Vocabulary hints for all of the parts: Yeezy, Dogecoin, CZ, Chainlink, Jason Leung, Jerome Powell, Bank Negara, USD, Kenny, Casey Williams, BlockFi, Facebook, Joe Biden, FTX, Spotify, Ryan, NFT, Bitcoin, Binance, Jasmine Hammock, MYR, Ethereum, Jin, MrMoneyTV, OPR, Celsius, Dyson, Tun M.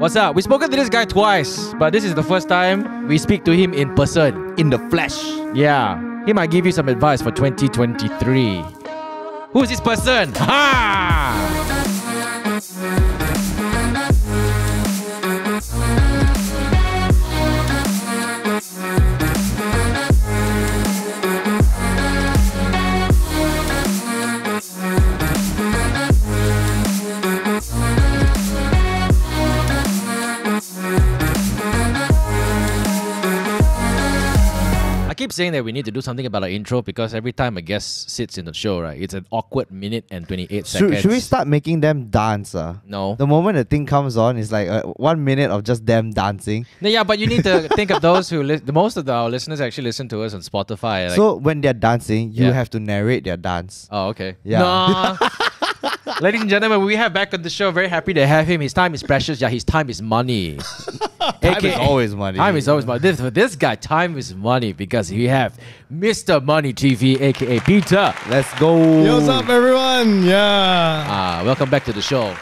What's up? We've spoken to this guy twice, but this is the first time we speak to him in person, in the flesh. Yeah, he might give you some advice for 2023. Who is this person? I keep saying that we need to do something about our intro because every time a guest sits in the show, right, it's an awkward minute and 28 seconds. Should we start making them dance? No. The moment the thing comes on, it's like 1 minute of just them dancing. No, yeah, but you need to think of those who most of our listeners actually listen to us on Spotify. Like, so when they're dancing, you have to narrate their dance. Oh, okay. Yeah. No. Ladies and gentlemen, we have back on the show. Very happy to have him. His time is precious. Yeah, his time is money. Time is always money. Time is always money. For this guy, time is money because we have Mr. Money TV, aka Peter. Let's go. Yo, what's up, everyone? Yeah. Welcome back to the show.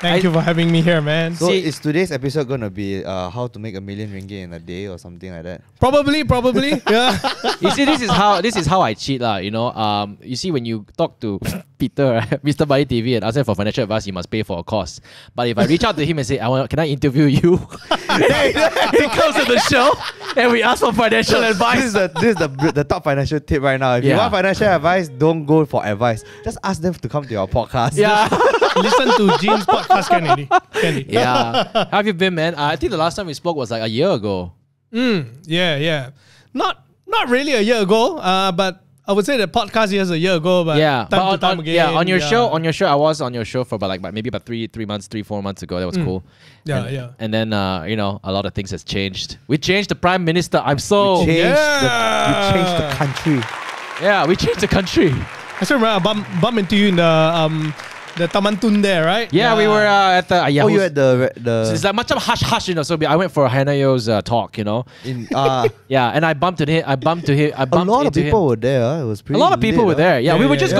Thank you for having me here, man. So is today's episode going to be how to make $1 million ringgit in a day or something like that? Probably. Yeah. You see, this is how I cheat, lah. You know, you see, when you talk to Peter, right, Mr. Money TV, and ask him for financial advice, you must pay for a course. But if I reach out to him and say, can I interview you? He comes to the show and we ask for financial advice. This is the top financial tip right now. If you want financial advice, don't go for advice. Just ask them to come to your podcast. Yeah. Listen to Jin's podcast. Ask Kenny. Yeah. How have you been, man? I think the last time we spoke was like a year ago. Yeah. Not really a year ago, but I would say the podcast is a year ago, but time again. Yeah, on your show, I was on your show for maybe about three, 4 months ago. That was cool. Yeah. And then you know, a lot of things has changed. We changed the prime minister. We changed the country. Yeah, we changed the country. I still remember I bumped into you in the Taman Tun there, right? Yeah, we were at the... Yahoo's. Oh, you had the... So it's like much of hush-hush, you know. So I went for Hanayo's talk, you know. Yeah, and I bumped into him. A lot of people were there. It was pretty... A lot of people were there. Yeah, we would just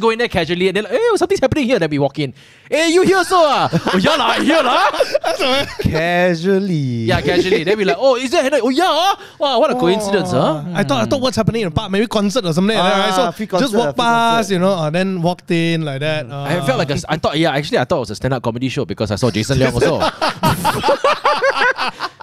go in there casually and then, like, hey, something's happening here. Then we walk in. Hey, you here, so? Oh, yeah, la, here, la. Casually. Yeah, casually. Then we like, oh, is there Hanayo? Oh, yeah, Wow, what a coincidence, huh? I thought what's happening in the park, maybe concert or something like that, right? So just walk past, you know, then walked in like that. I felt like I thought it was a stand-up comedy show because I saw Jason Leung also.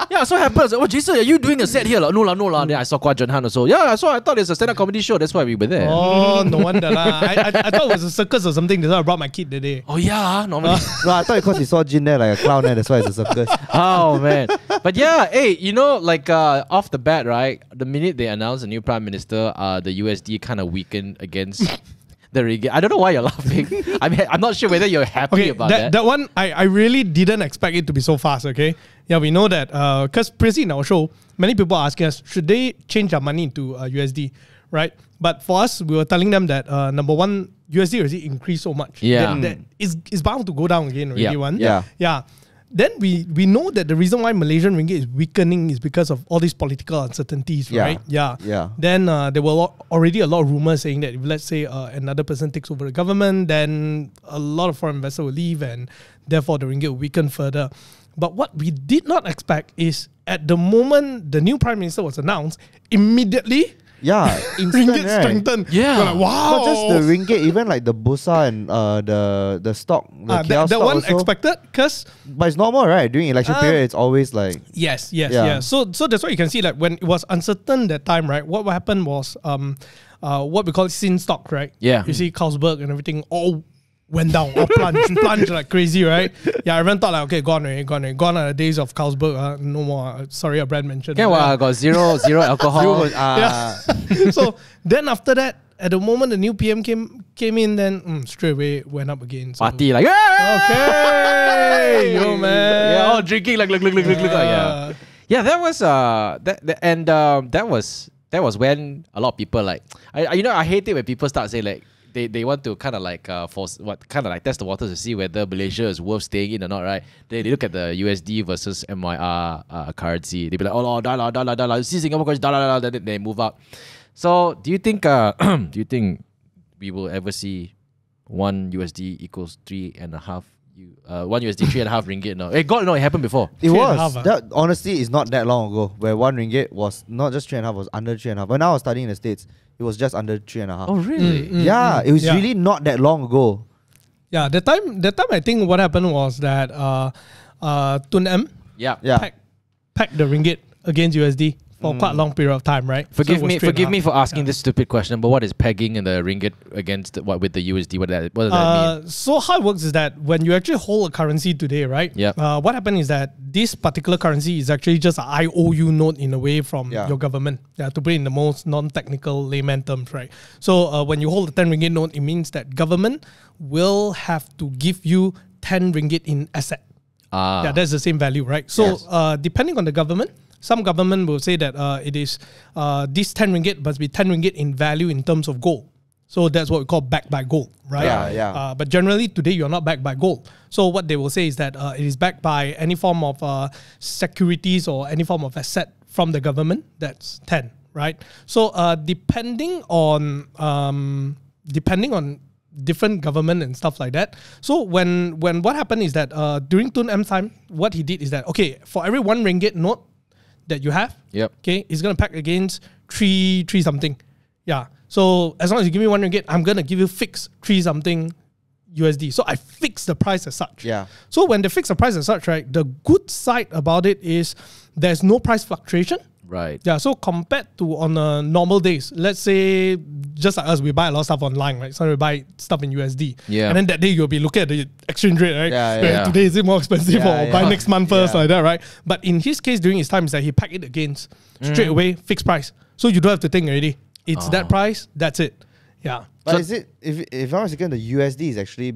Yeah, so it happens. Oh, Jason, are you doing a set here? Like, no la. Then I saw Kwa Jin Han also. Yeah, so I thought it's a stand-up comedy show. That's why we were there. Oh, no wonder la. I thought it was a circus or something. That's why I brought my kid today. Oh yeah, normally. No, I thought because you saw Jin there like a clown there. That's why it's a circus. Oh man. But yeah, hey, you know, like off the bat, right? The minute they announced a new prime minister, the USD kind of weakened against. I don't know why you're laughing. I'm not sure whether you're happy about that. That one, I really didn't expect it to be so fast, okay? Yeah, we know that. Because previously in our show, many people are asking us, should they change our money into USD, right? But for us, we were telling them that, number one, USD already increased so much. Yeah. That it's bound to go down again, already, one. Yeah. Yeah. Then we know that the reason why Malaysian ringgit is weakening is because of all these political uncertainties, right? Yeah. Then there were already a lot of rumors saying that if, let's say, another person takes over the government, then a lot of foreign investors will leave and therefore the ringgit will weaken further. But what we did not expect is at the moment the new prime minister was announced, immediately... Yeah, ringgit strengthened. Yeah, like, wow. Not just the ringgit, even like the Bursa and the stock. The KL stock one also expected, cause but it's normal, right? During election period, it's always like yes. So that's why you can see like when it was uncertain that time, right? What happened was what we call sin stock, right? Yeah, you see Carlsberg and everything all went down, all plunged like crazy, right? Yeah, everyone thought like, okay, gone are the days of Carlsberg, no more. Sorry, a brand mentioned. Yeah, well, I got zero alcohol. So then after that, at the moment the new PM came in, then straight away went up again. So party like, okay, yo man, yeah, all drinking like look. Yeah, that was that was when a lot of people like, I hate it when people start saying like. They want to kind of like test the waters to see whether Malaysia is worth staying in or not, right? They look at the USD versus MYR currency. They be like, oh, dollar. See Singapore currency, dollar. Then they move up. So do you think do you think we will ever see 1 USD equals 3.5 1 USD, 3.5 ringgit now. Hey, God, no, it happened before. It was. Half, that, honestly, it's not that long ago where 1 ringgit was not just 3.5, was under 3.5. When I was studying in the States, it was just under 3.5. Oh, really? Yeah, it was really not that long ago. Yeah, the time I think what happened was that Tun M packed the ringgit against USD for quite a long period of time, right? Forgive me for asking this stupid question, but what is pegging in the ringgit against what with the USD? What does that mean? So how it works is that when you actually hold a currency today, right? Yeah. What happened is that this particular currency is actually just an IOU note in a way from your government. Yeah, to put it in the most non-technical layman terms, right? So when you hold a 10 ringgit note, it means that government will have to give you 10 ringgit in asset. Yeah, that's the same value, right? So depending on the government, some government will say that it is this 10 ringgit must be 10 ringgit in value in terms of gold. So that's what we call backed by gold, right? Yeah, yeah. But generally today you're not backed by gold. So what they will say is that it is backed by any form of securities or any form of asset from the government. That's 10, right? So depending on different government and stuff like that. So when what happened is that during Tun M's time, what he did is that, okay, for every 1 ringgit note that you have, okay, it's gonna pack against three something, so as long as you give me 1 ringgit, I'm gonna give you fixed 3 something USD. So I fix the price as such. So when they fix the price as such, right, the good side about it is there's no price fluctuation, right? So compared to on normal days, let's say just like us, we buy a lot of stuff online, right? So we buy stuff in USD, and then that day you'll be looking at the exchange rate, right? Today is it more expensive, or buy next month first, like that, right? But in his case, during his time, is that he packed it against straight away fixed price, so you don't have to think already. It's that price. That's it. But so is it? If I was thinking, the USD is actually,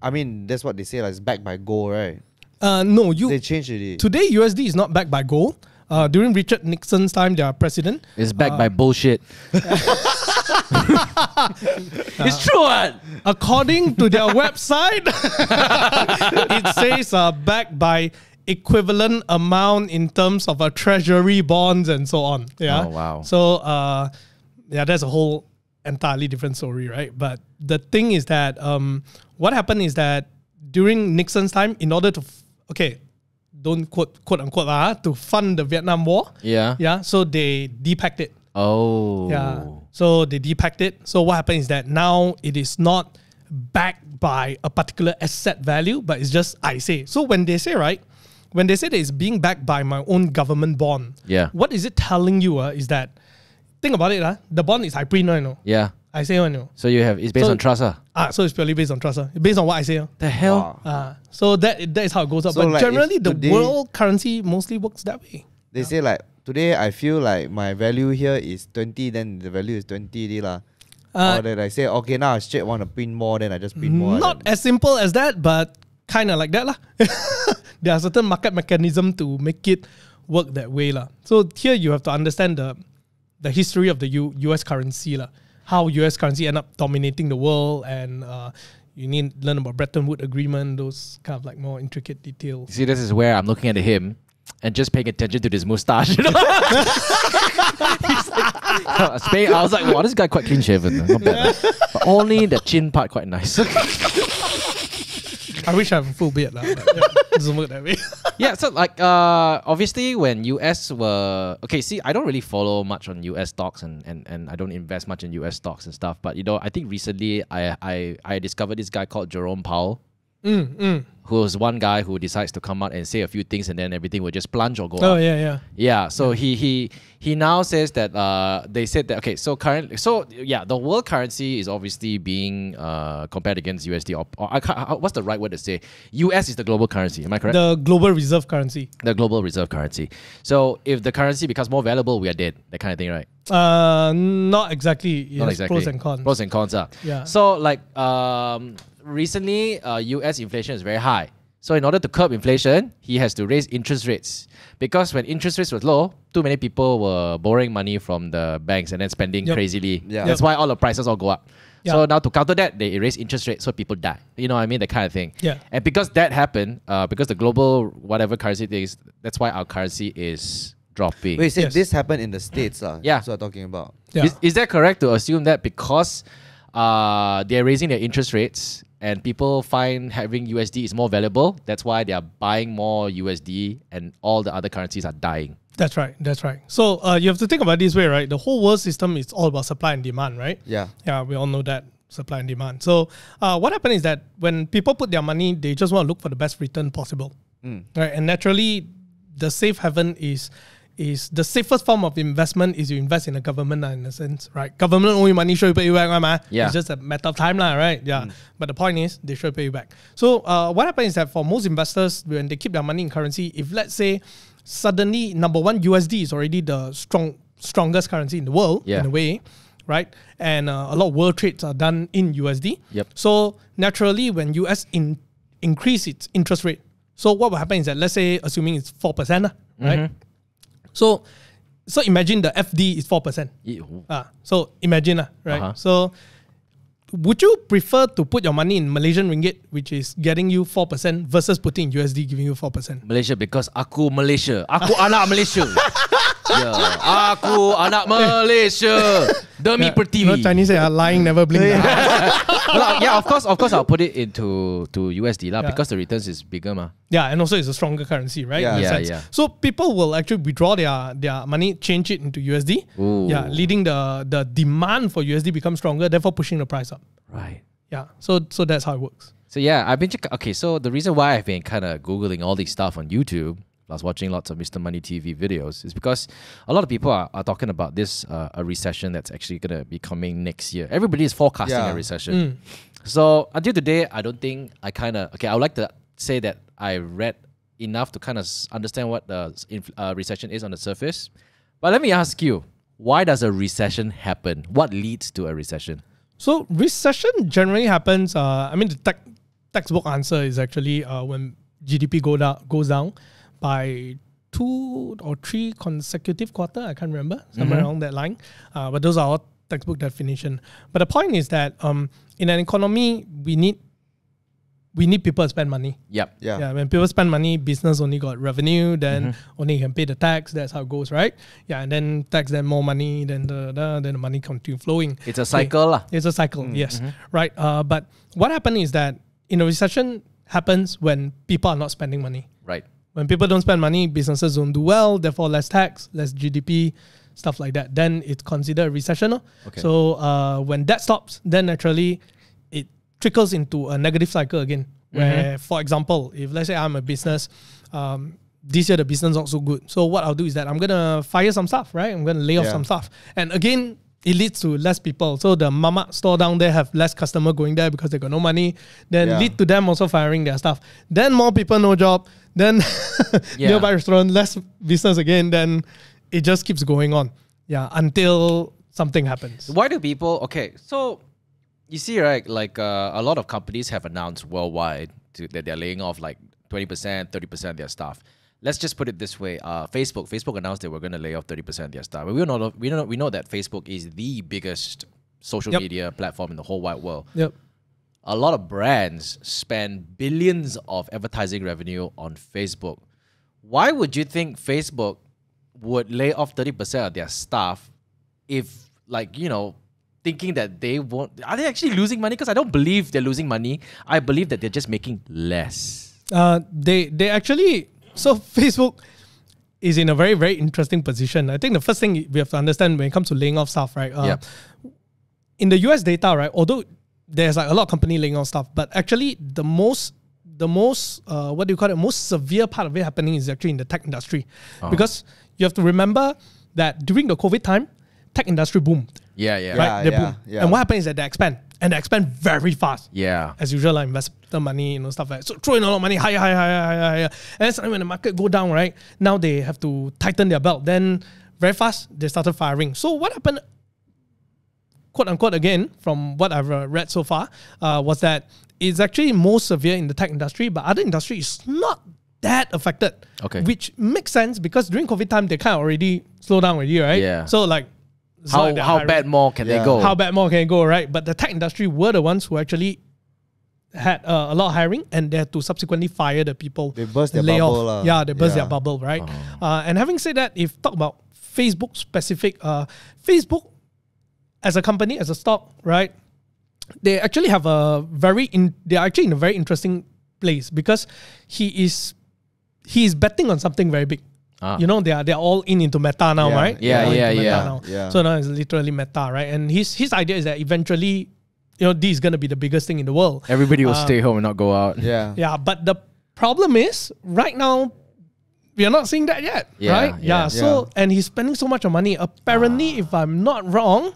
I mean, that's what they say, like it's backed by gold, right? No, they changed it today. USD is not backed by gold. During Richard Nixon's time, their president, it's backed by bullshit. It's true, what? According to their website, it says backed by equivalent amount in terms of treasury bonds and so on. Yeah. Oh, wow. So yeah, that's a whole entirely different story, right? But the thing is that what happened is that during Nixon's time, in order to to fund the Vietnam War. So they depacked it. So they depacked it. So what happened is that now it is not backed by a particular asset value, but it's just I say. So when they say, right, when they say that it's being backed by my own government bond, what is it telling you is that, think about it, the bond is I print, you know. I say, you know. So you have, it's based on trust. So it's purely based on trust. Based on what I say. The hell? So that is how it goes up. So but like generally the world currency mostly works that way. They say like, today I feel like my value here is 20, then the value is 20 lah. Or that I say, okay, now I straight want to print more, then I just print more. Not as simple as that, but kind of like that lah. There are certain market mechanism to make it work that way lah. So here you have to understand the history of the US currency lah. How US currency end up dominating the world, and you need to learn about Bretton Woods Agreement, those kind of like more intricate details. You see, this is where I'm looking at him and just paying attention to this moustache. You know? I was like, wow, this guy quite clean shaven. Not bad. But only the chin part quite nice. I wish I have a full beard now. Doesn't work that way. Yeah, so like obviously when US were I don't really follow much on US stocks, and I don't invest much in US stocks and stuff. But you know, I think recently I discovered this guy called Jerome Powell. Who was one guy who decides to come out and say a few things, and then everything will just plunge or go up. So he now says that they said that the world currency is obviously being compared against USD, or I can't, what's the right word to say? US is the global currency, am I correct? The global reserve currency. The global reserve currency. So if the currency becomes more valuable, we are dead. That kind of thing, right? Not exactly. Yes, not exactly. Pros and cons. Pros and cons. Yeah. So like recently, US inflation is very high. So in order to curb inflation, he has to raise interest rates. Because when interest rates were low, too many people were borrowing money from the banks and then spending crazily. That's why all the prices all go up. So now to counter that, they erase interest rates, so people die. You know what I mean? That kind of thing. And because that happened, because the global whatever currency thing is, that's why our currency is dropping. Wait, so this happened in the States. That's what I'm talking about. Is that correct to assume that because They're raising their interest rates, and people find having USD is more valuable. That's why they are buying more USD, and all the other currencies are dying. That's right. That's right. So you have to think about it this way, right? The whole world system is all about supply and demand, right? Yeah. Yeah, we all know that. Supply and demand. So what happened is that when people put their money, they just want to look for the best return possible. Mm. Right? And naturally, the safe haven is the safest form of investment is you invest in a government in a sense, right? Government owe you money, sure you pay you back, right? Yeah. It's just a matter of time, right? Yeah. Mm. But the point is, they sure pay you back. So what happens is that for most investors, when they keep their money in currency, if let's say suddenly, number one, USD is already the strongest currency in the world, yeah, in a way, right? And a lot of world trades are done in USD. Yep. So naturally, when US increase its interest rate, so what will happen is that, let's say, assuming it's 4%, right? So imagine the FD is 4%. So imagine, right? So would you prefer to put your money in Malaysian ringgit, which is getting you 4%, versus putting USD giving you 4%? Malaysia, because aku Malaysia. Aku anak Malaysia. Yeah. Aku anak Malaysia. Demi pertiwi. No, Chinese say lying never blink. Yeah, of course I'll put it into USD because the returns is bigger. Yeah, and also it's a stronger currency, right? Yeah. So people will actually withdraw their money, change it into USD. Ooh. Yeah, leading the demand for USD becomes stronger, therefore pushing the price up. Right. Yeah. So that's how it works. So yeah, so the reason why I've been kind of Googling all this stuff on YouTube, I was watching lots of Mr. Money TV videos, is because a lot of people are talking about this a recession that's actually going to be coming next year. Everybody is forecasting a recession. Mm. So until today, I don't think I would like to say that I read enough to kind of understand what the recession is on the surface. But let me ask you, why does a recession happen? What leads to a recession? So recession generally happens, the textbook answer is actually when GDP goes down by 2 or 3 consecutive quarters, I can't remember, somewhere along that line. But those are all textbook definition. But the point is that in an economy, we need people to spend money. Yep. Yeah. Yeah. When people spend money, business only got revenue, then only can pay the tax. That's how it goes, right? Yeah. And then tax, then more money, then the money continues flowing. It's a cycle. It's a cycle, yes. Right. But what happened is that in a recession happens when people are not spending money. Right. When people don't spend money, businesses don't do well, therefore less tax, less GDP, stuff like that. Then it's considered a recession. Okay. So when that stops, then naturally it trickles into a negative cycle again. Where, for example, if let's say I'm a business, this year the business is not so good. So what I'll do is that I'm going to fire some staff, right? I'm going to lay off some staff. And again, it leads to less people. So the mamak store down there have less customer going there because they got no money. Then lead to them also firing their staff. Then more people, no job. Then nearby restaurant, less business again. Then it just keeps going on. Yeah, until something happens. Why do people... Okay, so you see, right, like a lot of companies have announced worldwide that they're laying off like 20%, 30% of their staff. Let's just put it this way. Facebook announced they were going to lay off 30% of their staff. But we know that Facebook is the biggest social media platform in the whole wide world. Yep. A lot of brands spend billions of advertising revenue on Facebook. Why would you think Facebook would lay off 30% of their staff if, thinking that they won't... Are they actually losing money? Because I don't believe they're losing money. I believe that they're just making less. They actually... So Facebook is in a very, very interesting position. I think the first thing we have to understand when it comes to laying off staff, right? In the US data, right? Although there's like a lot of company laying off staff, but actually the most severe part of it happening is actually in the tech industry. Because you have to remember that during the COVID time, tech industry boomed. And what happened is that they expand. And they expand very fast. Yeah. As usual, like investor money, stuff like that. So throw in a lot of money, higher. And then when the market go down, right? Now they have to tighten their belt. Then very fast, they started firing. So what happened, quote unquote, again, from what I've read so far, was that it's actually more severe in the tech industry, but other industry is not that affected. Okay. Which makes sense because during COVID time, they kind of already slow down already, right? Yeah. So like, how bad more can they go? How bad more can they go, right? But the tech industry were the ones who actually had a lot of hiring, and they had to subsequently fire the people. They burst their bubble. Yeah, they burst their bubble, right? And having said that, if talk about Facebook specific, Facebook as a company, as a stock, right? they actually have a very they're actually in a very interesting place, because he is betting on something very big. You know, they are all into Meta now, right? Yeah. So now it's literally Meta, right? And his idea is that eventually, you know, this is going to be the biggest thing in the world. Everybody will stay home and not go out. Yeah. Yeah, but the problem is right now we are not seeing that yet, right? Yeah. So and he's spending so much of money. Apparently, if I'm not wrong,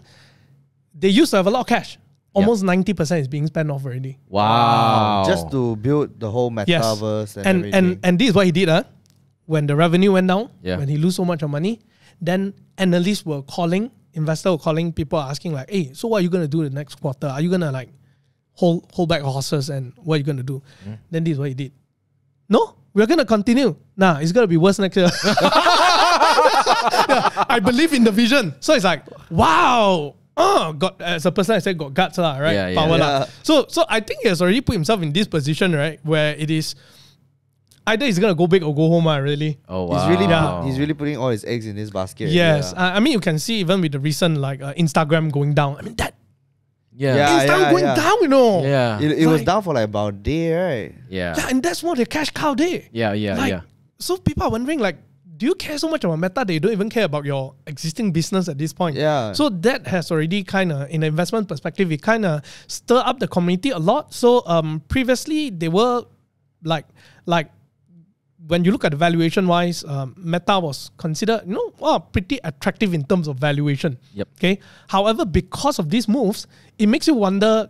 they used to have a lot of cash. Almost 90% is being spent off already. Wow. Just to build the whole metaverse. Yes. And this is what he did, when the revenue went down, when he lose so much of money, then analysts were calling, investors were calling, people asking like, hey, so what are you going to do the next quarter? Are you going to like hold back horses, and what are you going to do? Then this is what he did. No, we're going to continue. Nah, it's going to be worse next year. I believe in the vision. So it's like, wow. Oh, God, as a person, I said, got guts, right? Power. So I think he has already put himself in this position, right? Where it is either he's going to go big or go home, really. Oh, wow. He's really putting all his eggs in his basket. Yes. I mean, you can see even with the recent like Instagram going down. I mean, that. Instagram going down, you know. Yeah. It was down for like about a day, right? Yeah. Yeah, and that's what the cash cow did. So people are wondering like, do you care so much about Meta that you don't even care about your existing business at this point? Yeah. So that has already kind of, in an investment perspective, it kind of stir up the community a lot. So previously they were like when you look at the valuation wise, Meta was considered, you know, pretty attractive in terms of valuation. Yep. Okay. However, because of these moves, it makes you wonder: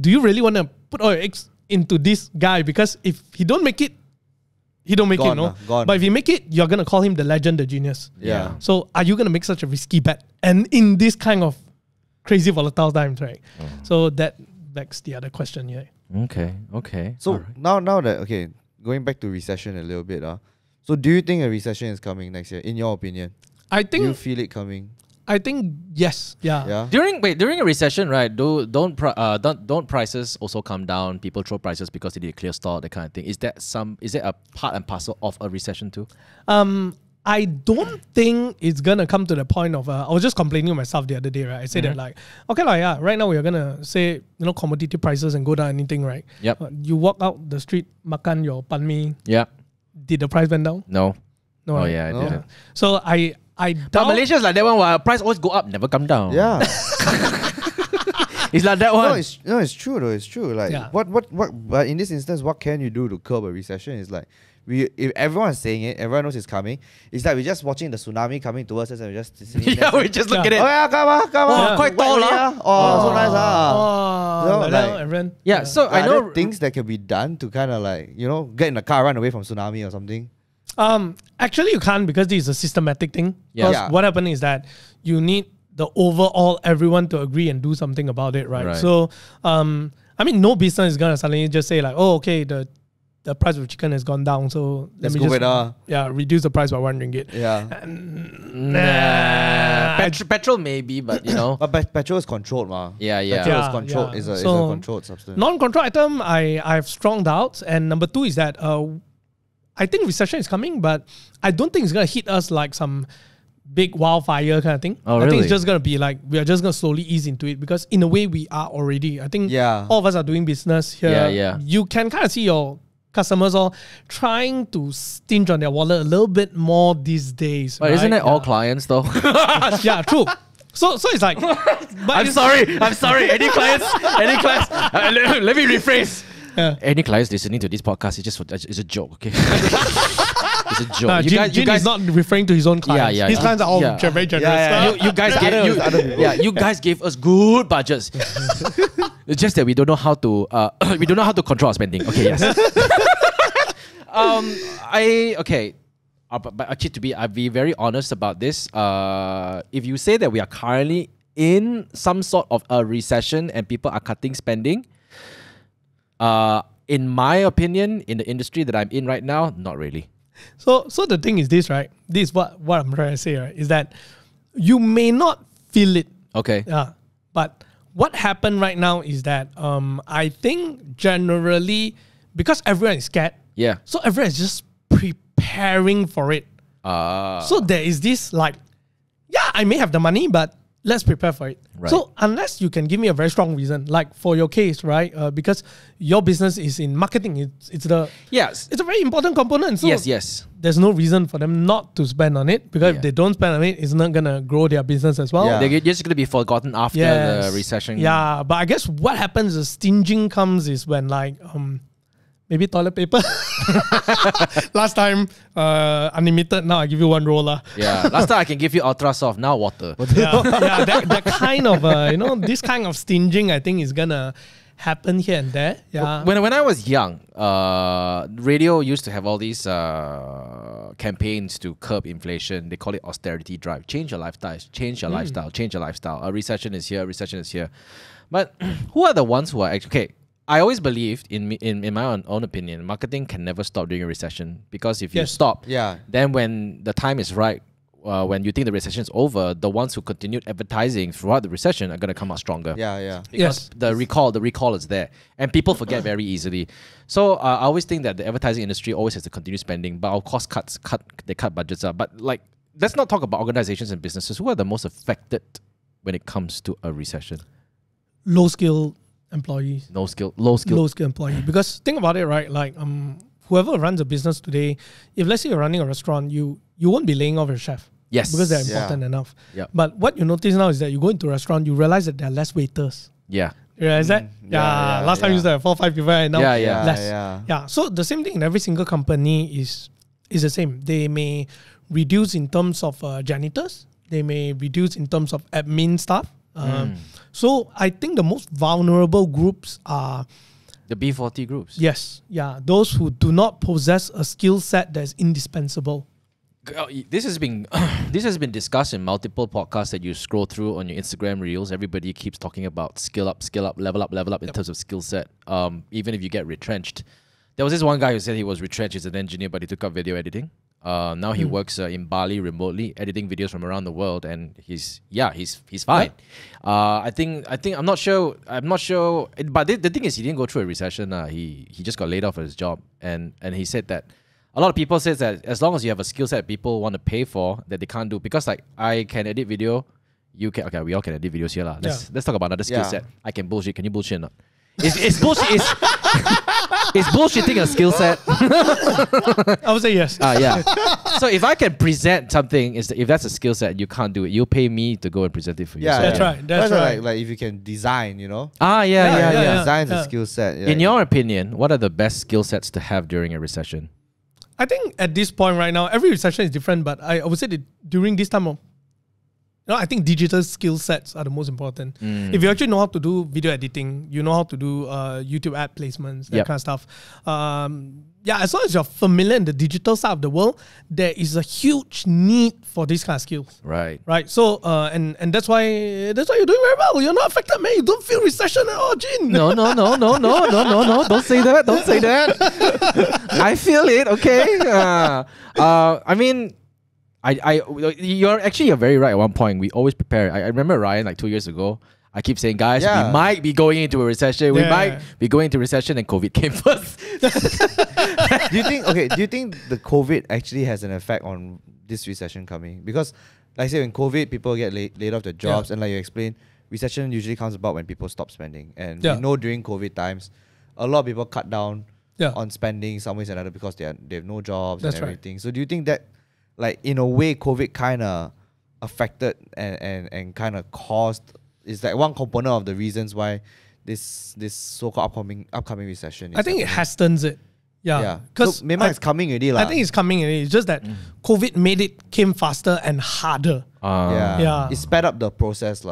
do you really want to put all your eggs into this guy? Because if he don't make it, he don't make it, no. But if you make it, you're gonna call him the legend, the genius. Yeah. So are you gonna make such a risky bet? And in this kind of crazy volatile times, right? So that backs the other question, Okay. So now that going back to recession a little bit, so do you think a recession is coming next year? In your opinion, I think, do you feel it coming? I think yes. Yeah. During a recession, right? Don't prices also come down? People throw prices because they need a clear stock, that kind of thing. Is that a part and parcel of a recession too? I don't think it's gonna come to the point of. I was just complaining to myself the other day, right? I said that like, right now we are gonna say, you know, commodity prices and go down anything, right? Yep. You walk out the street, makan your pan mi. Yeah. Did the price went down? No. No. Oh yeah, it didn't. So I doubt. But Malaysia is like that one where price always go up, never come down. Yeah. It's like that one. No, it's true though. It's true. Like but in this instance, what can you do to curb a recession? It's like if everyone's saying it, everyone knows it's coming. It's like we're just watching the tsunami coming towards us and we're just sitting there. We just look at it. Oh yeah, come on. Quite tall. So nice. So I know things that can be done to kind of like, you know, get in the car, run away from tsunami or something. Actually, you can't, because this is a systematic thing. What happened is that you need the overall everyone to agree and do something about it, right? So, I mean, no business is gonna suddenly just say like, oh, okay, the price of chicken has gone down, so let me just reduce the price by 1 ringgit. Yeah, petrol maybe, but you know, but petrol is controlled, ma. Petrol is controlled. Yeah. It's a controlled substance. Non-controlled item, I have strong doubts. And number two is that I think recession is coming, but I don't think it's going to hit us like some big wildfire kind of thing. I think it's just going to be like, we are just going to slowly ease into it, because in a way we are already. I think all of us are doing business here. You can kind of see your customers all trying to stinge on their wallet a little bit more these days. But isn't it all clients though? True. So it's like... I'm sorry. Any clients... let me rephrase. Any clients listening to this podcast, it's a joke, okay? It's a joke. Jin is not referring to his own clients. His clients are all very generous. You guys gave us good budgets. It's just that we don't know how to control our spending. Okay, yes. But actually, I'll be very honest about this. If you say that we are currently in some sort of a recession and people are cutting spending, in my opinion, in the industry that I'm in right now, not really. So the thing is this, right? This is what I'm trying to say, right? Is that you may not feel it. Okay. But what happened right now is that I think generally, because everyone is scared, so everyone is just preparing for it. So there is this like, I may have the money, but let's prepare for it. Right. So unless you can give me a very strong reason, like for your case, right? Because your business is in marketing. It's the it's a very important component. So there's no reason for them not to spend on it, because if they don't spend on it, it's not gonna grow their business as well. Yeah. They're just gonna be forgotten after the recession. Yeah, but I guess what happens is stinging comes is when like maybe toilet paper. Last time, unlimited. Now I give you one roller. Yeah. Last time I can give you ultra soft. Now water. Yeah. Yeah. That kind of you know, this kind of stinging, I think, is gonna happen here and there. Yeah. When I was young, radio used to have all these campaigns to curb inflation. They call it austerity drive. Change your lifestyle. Change your lifestyle. Change your lifestyle. A recession is here. Recession is here. But who are the ones who are actually okay? I always believed, in my own opinion, marketing can never stop during a recession, because if you stop, then when the time is right, when you think the recession is over, the ones who continued advertising throughout the recession are going to come out stronger. Yeah, yeah. Because the recall is there, and people forget very easily. So I always think that the advertising industry always has to continue spending, but of course they cut budgets up. But like, let's not talk about organizations and businesses who are the most affected when it comes to a recession. Low skill employees. Low skill employee. Because think about it, right? Like whoever runs a business today, if let's say you're running a restaurant, you won't be laying off your chef. Yes. Because they're important enough. Yeah. But what you notice now is that you go into a restaurant, you realize that there are less waiters. Yeah. You realize that? Yeah. Last time you used to have 4 or 5 people and now less. Yeah. So the same thing in every single company is the same. They may reduce in terms of janitors, they may reduce in terms of admin staff. So I think the most vulnerable groups are the B40 groups. Yes. Yeah. Those who do not possess a skill set that is indispensable. This has been discussed in multiple podcasts that you scroll through on your Instagram reels. Everybody keeps talking about skill up, level up in terms of skill set. Even if you get retrenched. There was this one guy who said he was retrenched as an engineer, but he took up video editing. Now he works in Bali remotely, editing videos from around the world, and he's fine. Yeah. I think I'm not sure. But the thing is, he didn't go through a recession. He just got laid off at his job, and he said that a lot of people says that as long as you have a skill set people want to pay for that they can't do, because like I can edit video, you can. Okay, we all can edit videos here lah. Let's talk about another skill set. I can bullshit. Can you bullshit or not? It's bullshit. Is bullshitting a skill set? I would say yes. So if I can present something, if that's a skill set, you can't do it. You pay me to go and present it for you. Yeah, so that's right. That's right. Like if you can design, you know. Design's a skill set. Yeah, In your opinion, what are the best skill sets to have during a recession? I think at this point right now, every recession is different, but I would say that during this time of, no, I think digital skill sets are the most important. If you actually know how to do video editing, you know how to do YouTube ad placements, that kind of stuff. As long as you're familiar in the digital side of the world, there is a huge need for these kind of skills. Right. So, and that's why you're doing very well. You're not affected, man. You don't feel recession at all, Jin. No. Don't say that. Don't say that. I feel it. Okay. I mean. You're very right at one point. We always prepare. I remember Ryan like 2 years ago. I keep saying, guys, we might be going into a recession. Yeah. We might be going into recession, and COVID came first. Do you think the COVID actually has an effect on this recession coming? Because like I say, when COVID, people get laid off their jobs, and like you explained, recession usually comes about when people stop spending. And we know during COVID times, a lot of people cut down on spending some ways or another because they have no jobs and everything. Right. So do you think that, like in a way, COVID kind of affected and kind of caused, is like one component of the reasons why this so-called upcoming recession is I think happening. It hastens it. Yeah. Because so maybe it's coming already. I think it's coming already. It's just that COVID came faster and harder. It sped up the process.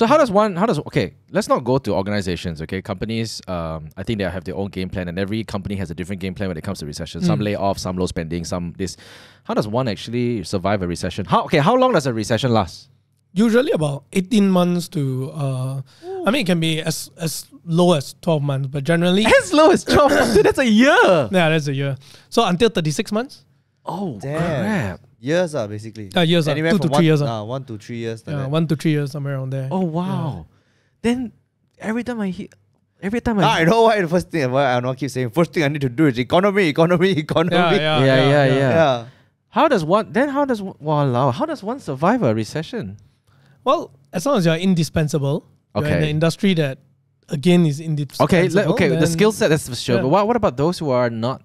So okay, let's not go to organizations, okay? Companies, I think they have their own game plan, and every company has a different game plan when it comes to recession. Some lay off, some low spending, some this. How does one actually survive a recession? How long does a recession last? Usually about 18 months to, I mean, it can be as low as 12 months, but generally... As low as 12 months? Dude, that's a year! Yeah, that's a year. So until 36 months. Oh, damn. Crap. Years are basically. Years are 2 to 3 years. 1 to 3 years. Yeah, 1 to 3 years, somewhere around there. Oh wow! Yeah. Then every time I I know why the first thing I not keep saying. First thing I need to do is economy. How does one survive a recession? Well, as long as you're indispensable, you're in an industry that, again, is indispensable. Okay, the skill set, that's for sure. Yeah. But what about those who are not?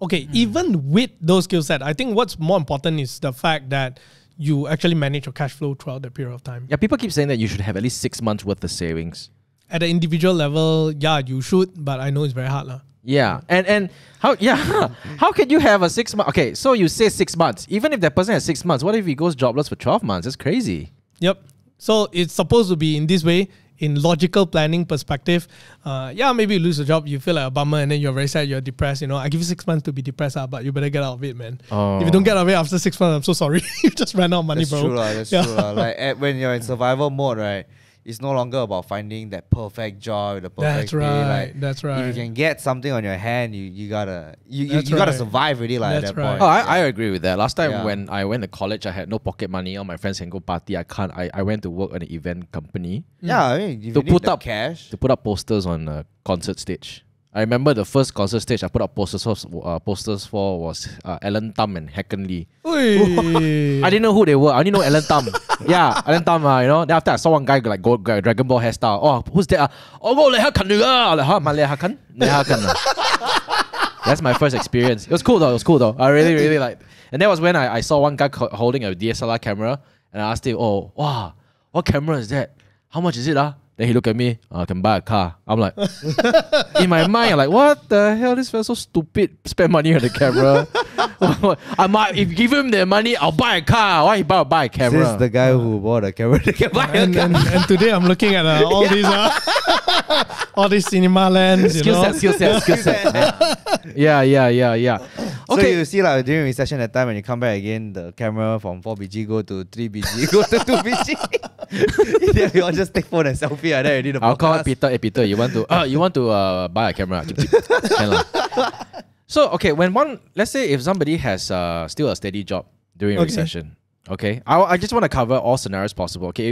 Okay, even with those skill set, I think what's more important is the fact that you actually manage your cash flow throughout that period of time. Yeah, people keep saying that you should have at least 6 months worth of savings. At the individual level, yeah, you should, but I know it's very hard. Yeah, and how, how can you have a 6 month? Okay, so you say 6 months. Even if that person has 6 months, what if he goes jobless for 12 months? That's crazy. Yep. So it's supposed to be in this way, in logical planning perspective. Yeah, maybe you lose a job, you feel like a bummer, and then you're very sad, you're depressed. You know, I give you 6 months to be depressed, but you better get out of it, man. Oh. If you don't get out of it after 6 months, I'm so sorry. You just ran out of money, that's bro. True, that's true. Like when you're in survival mode, right? It's no longer about finding that perfect job, the perfect day. Right, like, that's right. If you can get something on your hand, you gotta survive really. Like that's at that right. point. Oh, I agree with that. Last time when I went to college, I had no pocket money. All my friends can go party. I can't. I went to work at an event company. Yeah, I mean, if to you put up cash to put up posters on a concert stage. I remember the first concert stage I put up posters for was Alan Tam and Hacken Lee. I didn't know who they were. I only know Alan Tam. Yeah, Alan Tam, you know. Then after I saw one guy like go Dragon Ball hairstyle. Oh, who's that? Oh, go Hacken Lee. Like, huh? Malay Hacken? That's my first experience. It was cool though. I really, really liked it. And that was when I saw one guy holding a DSLR camera, and I asked him, "Oh, wow, what camera is that? How much is it, ah?" Then he looked at me, I can buy a car. I'm like, in my mind, I'm like, what the hell? This fella's so stupid. Spend money on the camera. I might, if you give him the money, I'll buy a car. Why he buy a camera? This is the guy who bought a camera. And today I'm looking at all these all these cinema lens. Skill set. Yeah. Okay. So you see like during recession that time when you come back again, the camera from 4BG go to 3BG, go to 2BG. Yeah, we all just take phone and selfie like that already. I'll call up Peter. Hey Peter, you want to buy a camera? So okay, when let's say if somebody has still a steady job during a recession, okay, I just want to cover all scenarios possible. Okay,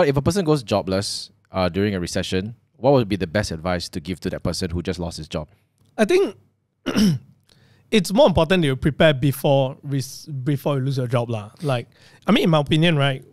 if a person goes jobless during a recession, what would be the best advice to give to that person who just lost his job? I think it's more important that you prepare before you lose your job. Like, I mean, in my opinion, right,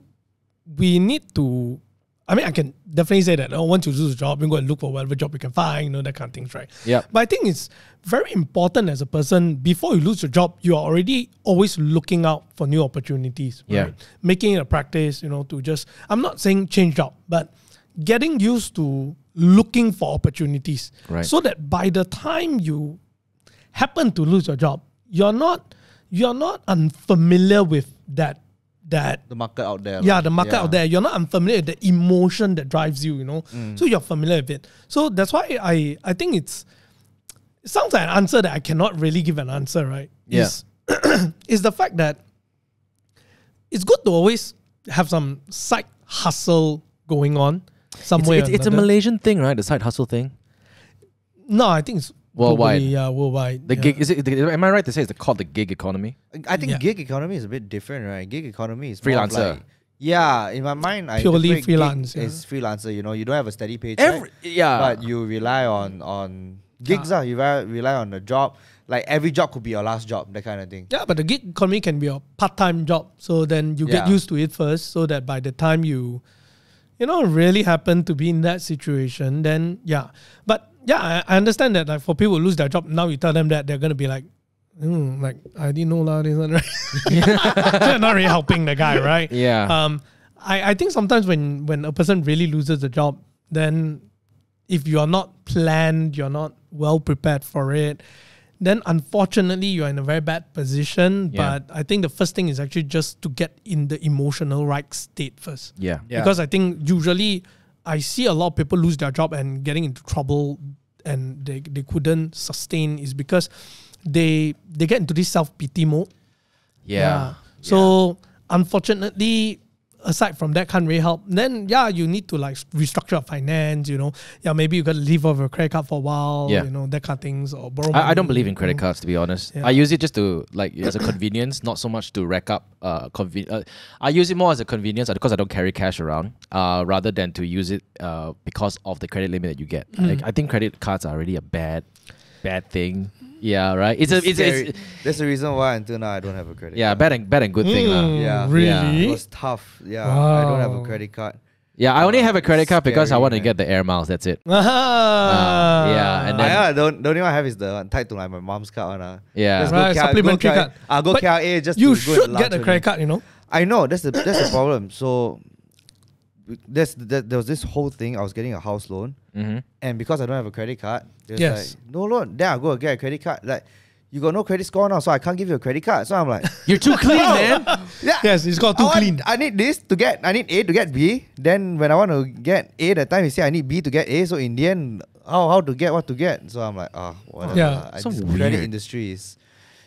we need to, I mean, I can definitely say that once you lose a job, you go and look for whatever job you can find, you know, that kind of things, right? Yeah. But I think it's very important as a person, before you lose your job, you are already always looking out for new opportunities. Right? Yeah. Making it a practice, you know, to just, I'm not saying change job, but getting used to looking for opportunities. Right. So that by the time you happen to lose your job, you're not unfamiliar with that the market out there. Yeah, like, the market out there. You're not unfamiliar with the emotion that drives you, you know. So you're familiar with it. So that's why I think it sounds like an answer that I cannot really give an answer, right? Yeah. It's the fact that it's good to always have some side hustle going on somewhere. It's a Malaysian thing, right? The side hustle thing? No, I think it's worldwide. Yeah, worldwide. The gig, am I right to say it's called the gig economy? I think gig economy is a bit different, right? Gig economy is freelancer. Like, yeah, in my mind, purely freelance. It's freelancer, you know, you don't have a steady paycheck. But you rely on gigs, you rely on the job. Like every job could be your last job, that kind of thing. Yeah, but the gig economy can be your part-time job. So then you get used to it first, so that by the time you really happen to be in that situation, then But yeah, I understand that like for people who lose their job, now you tell them that they're going to be like, I didn't know lah, this one, right? They're not really helping the guy, right? Yeah. I think sometimes when a person really loses a job, then if you're not planned, you're not well prepared for it, then unfortunately you're in a very bad position. Yeah. But I think the first thing is actually just to get in the emotional right state first. Yeah. Because I think usually I see a lot of people lose their job and getting into trouble, and they couldn't sustain is because they get into this self-pity mode. Yeah. So unfortunately, aside from that, can't really help. Then you need to like restructure your finance, you know. Yeah, maybe you got to leave off your credit card for a while, you know, that kind of things, or borrow money. I don't believe in credit cards, to be honest. Yeah. I use it just to like as a convenience, not so much to rack up I use it more as a convenience because I don't carry cash around, rather than to use it because of the credit limit that you get. Like, I think credit cards are really a bad thing. Yeah, right. It's that's the reason why until now I don't have a credit card. Bad and good thing. Yeah, really? Yeah. It was tough. Yeah, wow. I don't have a credit card. Yeah, I only have a credit card because I want to get the air miles. That's it. Yeah, and then the only one I have is the one tied to like my mom's card. Yeah, right, supplementary card. I'll go KRA just. You should get the credit card. You know. I know that's the problem. So there was this whole thing. I was getting a house loan, and because I don't have a credit card, there's like no loan. Then I go get a credit card. Like, you got no credit score now, so I can't give you a credit card. So I'm like, you're too clean, man. Yeah. Yes, it's got too clean. I need this to get. I need A to get B. Then when I want to get A, that time he said I need B to get A. So in the end, how to get what to get? So I'm like, whatever. Yeah. Credit industry is,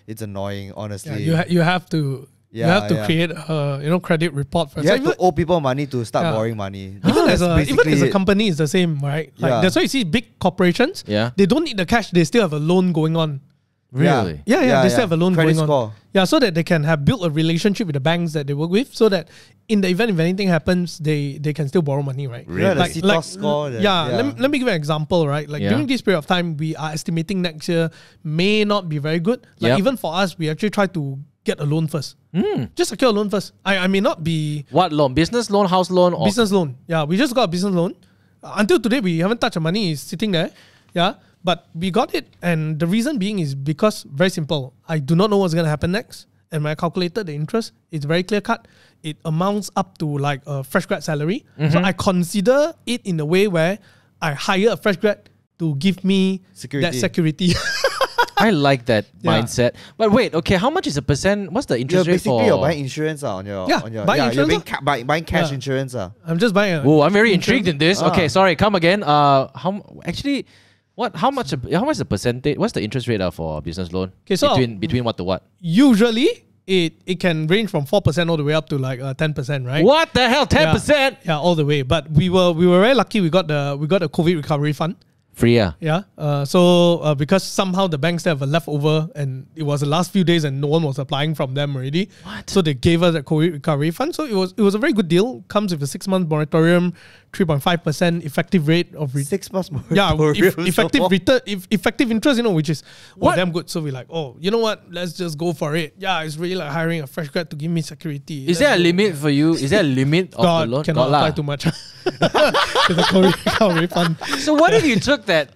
it's annoying, honestly. Yeah, you have to. Yeah, you have to create a credit report. For you have to owe people money to start borrowing money. Even as a company, it's the same, right? Like, that's why you see big corporations. Yeah. They don't need the cash. They still have a loan going on. Really? Yeah, they still have a loan going on. Yeah, so that they can have built a relationship with the banks that they work with, so that in the event if anything happens, they can still borrow money, right? Really? Yeah, like, score. Let me give an example, right? Like during this period of time, we are estimating next year may not be very good. Like even for us, we actually try to get a loan first. Just secure a loan first. I may not be... What loan? Business loan, house loan? Or business loan. Yeah, we just got a business loan. Until today, we haven't touched the money. It's sitting there. Yeah. But we got it, and the reason being is because, very simple, I do not know what's going to happen next, and when I calculated the interest, it's very clear cut. It amounts up to like a fresh grad salary. So I consider it in a way where I hire a fresh grad to give me that security. I like that mindset. But wait, okay, how much is a percent? What's the interest rate for? Basically, you're buying insurance buying cash insurance. I'm just buying a... Oh, I'm very intrigued in this. Okay, sorry, come again. Actually... How much the percentage? What's the interest rate for a business loan? Okay, so between what to what? Usually, it can range from 4% all the way up to like 10%, right? What the hell, 10%? Yeah, all the way. But we were very lucky. We got a COVID recovery fund. Free, yeah. Yeah. So because somehow the banks have a leftover, and it was the last few days, and no one was applying from them already. What? So they gave us a COVID recovery fund. So it was a very good deal. Comes with a 6-month moratorium, 3.5% effective rate of 6 months moratorium. Yeah, effective interest. You know, which is damn good. So we're like, you know what? Let's just go for it. Yeah, it's really like hiring a fresh grad to give me security. Is there a limit for you? Is there a limit of the loan? Cannot apply too much. So what if you took that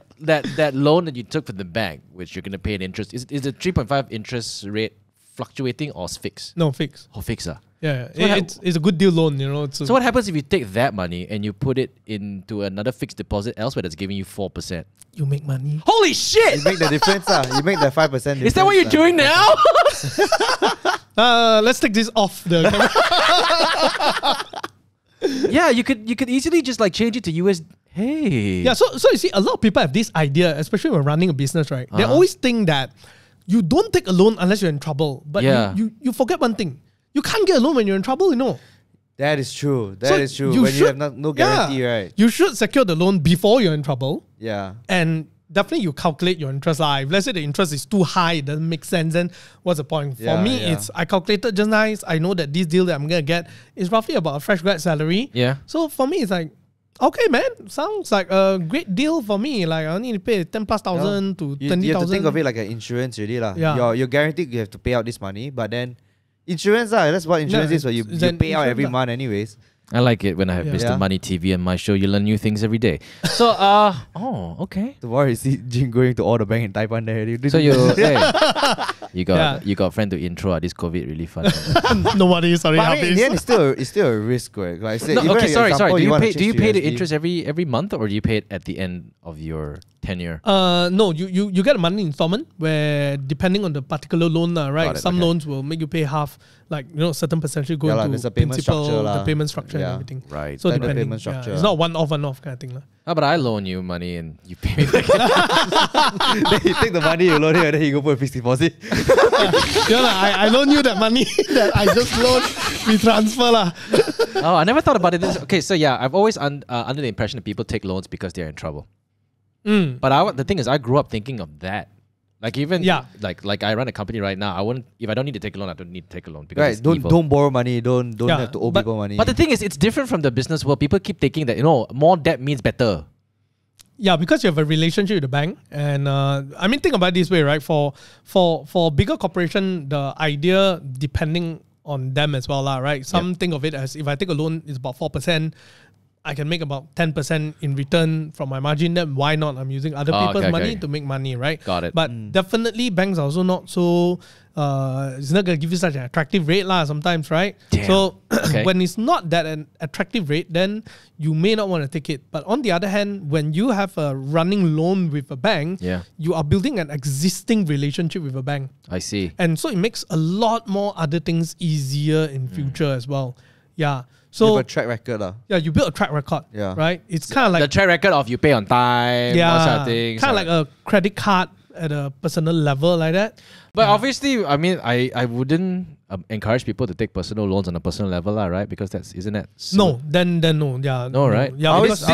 loan that you took from the bank, which you're gonna pay an interest? Is the 3.5 interest rate fluctuating or fixed? No, fixed. Oh, fixed. Yeah, so it's a good deal loan, you know. So what happens if you take that money and you put it into another fixed deposit elsewhere that's giving you 4%? You make money. Holy shit! You make the difference, You make the 5% difference. Is that what you're doing now? Let's take this off the camera. Yeah, you could easily just like change it to US. Hey. Yeah, so you see, a lot of people have this idea, especially when running a business, right? They always think that you don't take a loan unless you're in trouble. But you forget one thing. You can't get a loan when you're in trouble, you know. That is true. That is true. You have no guarantee, right? You should secure the loan before you're in trouble. Yeah. And definitely you calculate your interest. If let's say the interest is too high, it doesn't make sense, then what's the point? For me, it's I calculated just nice. I know that this deal that I'm going to get is roughly about a fresh grad salary. Yeah. So for me, it's like, okay, man, sounds like a great deal for me. Like, I only need to pay 10,000+ to 20,000. You have to think of it like an insurance, really. Yeah. You're guaranteed you have to pay out this money, but then insurance, that's what insurance is. So you pay out every month anyways. I like it when I have Mr. Money TV on my show. You learn new things every day. So, okay. Tomorrow you see Jin going to all the bank in Taiwan there. So you got friend to intro. This COVID really fun. Nobody is sorry. But in the end, it's still a risk, right? Like I said, sorry. Do you pay the interest every month, or do you pay it at the end of your tenure? No. You get a monthly installment where, depending on the particular loan, right? Some loans will make you pay half, like certain percentage go into the principal, the payment structure. And everything. Right. So depending, payment structure. It's not one off and off kind of thing. But I loan you money and you pay me back. Then you take the money you loan here and then you go for a fixed deposit. I loan you that money that I just loan, we transfer. Oh, I never thought about it. Okay, so I've always under the impression that people take loans because they're in trouble. But the thing is, I grew up thinking of that. Like like I run a company right now. If I don't need to take a loan, I don't need to take a loan because it's evil. Don't borrow money. Don't have to owe people money. But the thing is, it's different from the business world. People keep thinking that more debt means better. Yeah, because you have a relationship with the bank, and I mean, think about it this way, right? For bigger corporation, the idea depending on them as well, right? Some think of it as if I take a loan, it's about 4%. I can make about 10% in return from my margin. Then why not? I'm using other people's money to make money, right? Got it. But definitely, banks are also not so. It's not gonna give you such an attractive rate sometimes, right? Damn. So when it's not that an attractive rate, then you may not want to take it. But on the other hand, when you have a running loan with a bank, you are building an existing relationship with a bank. I see. And so it makes a lot more other things easier in future as well. Yeah. So you have a track record. Yeah, you build a track record. Yeah. Right? It's kind of like the track record of you pay on time, all sort of things. Kind of like a credit card at a personal level like that. But obviously, I mean, I wouldn't encourage people to take personal loans on a personal level, right? Because that's, isn't that... No, then no. Yeah. No, right? Yeah, I always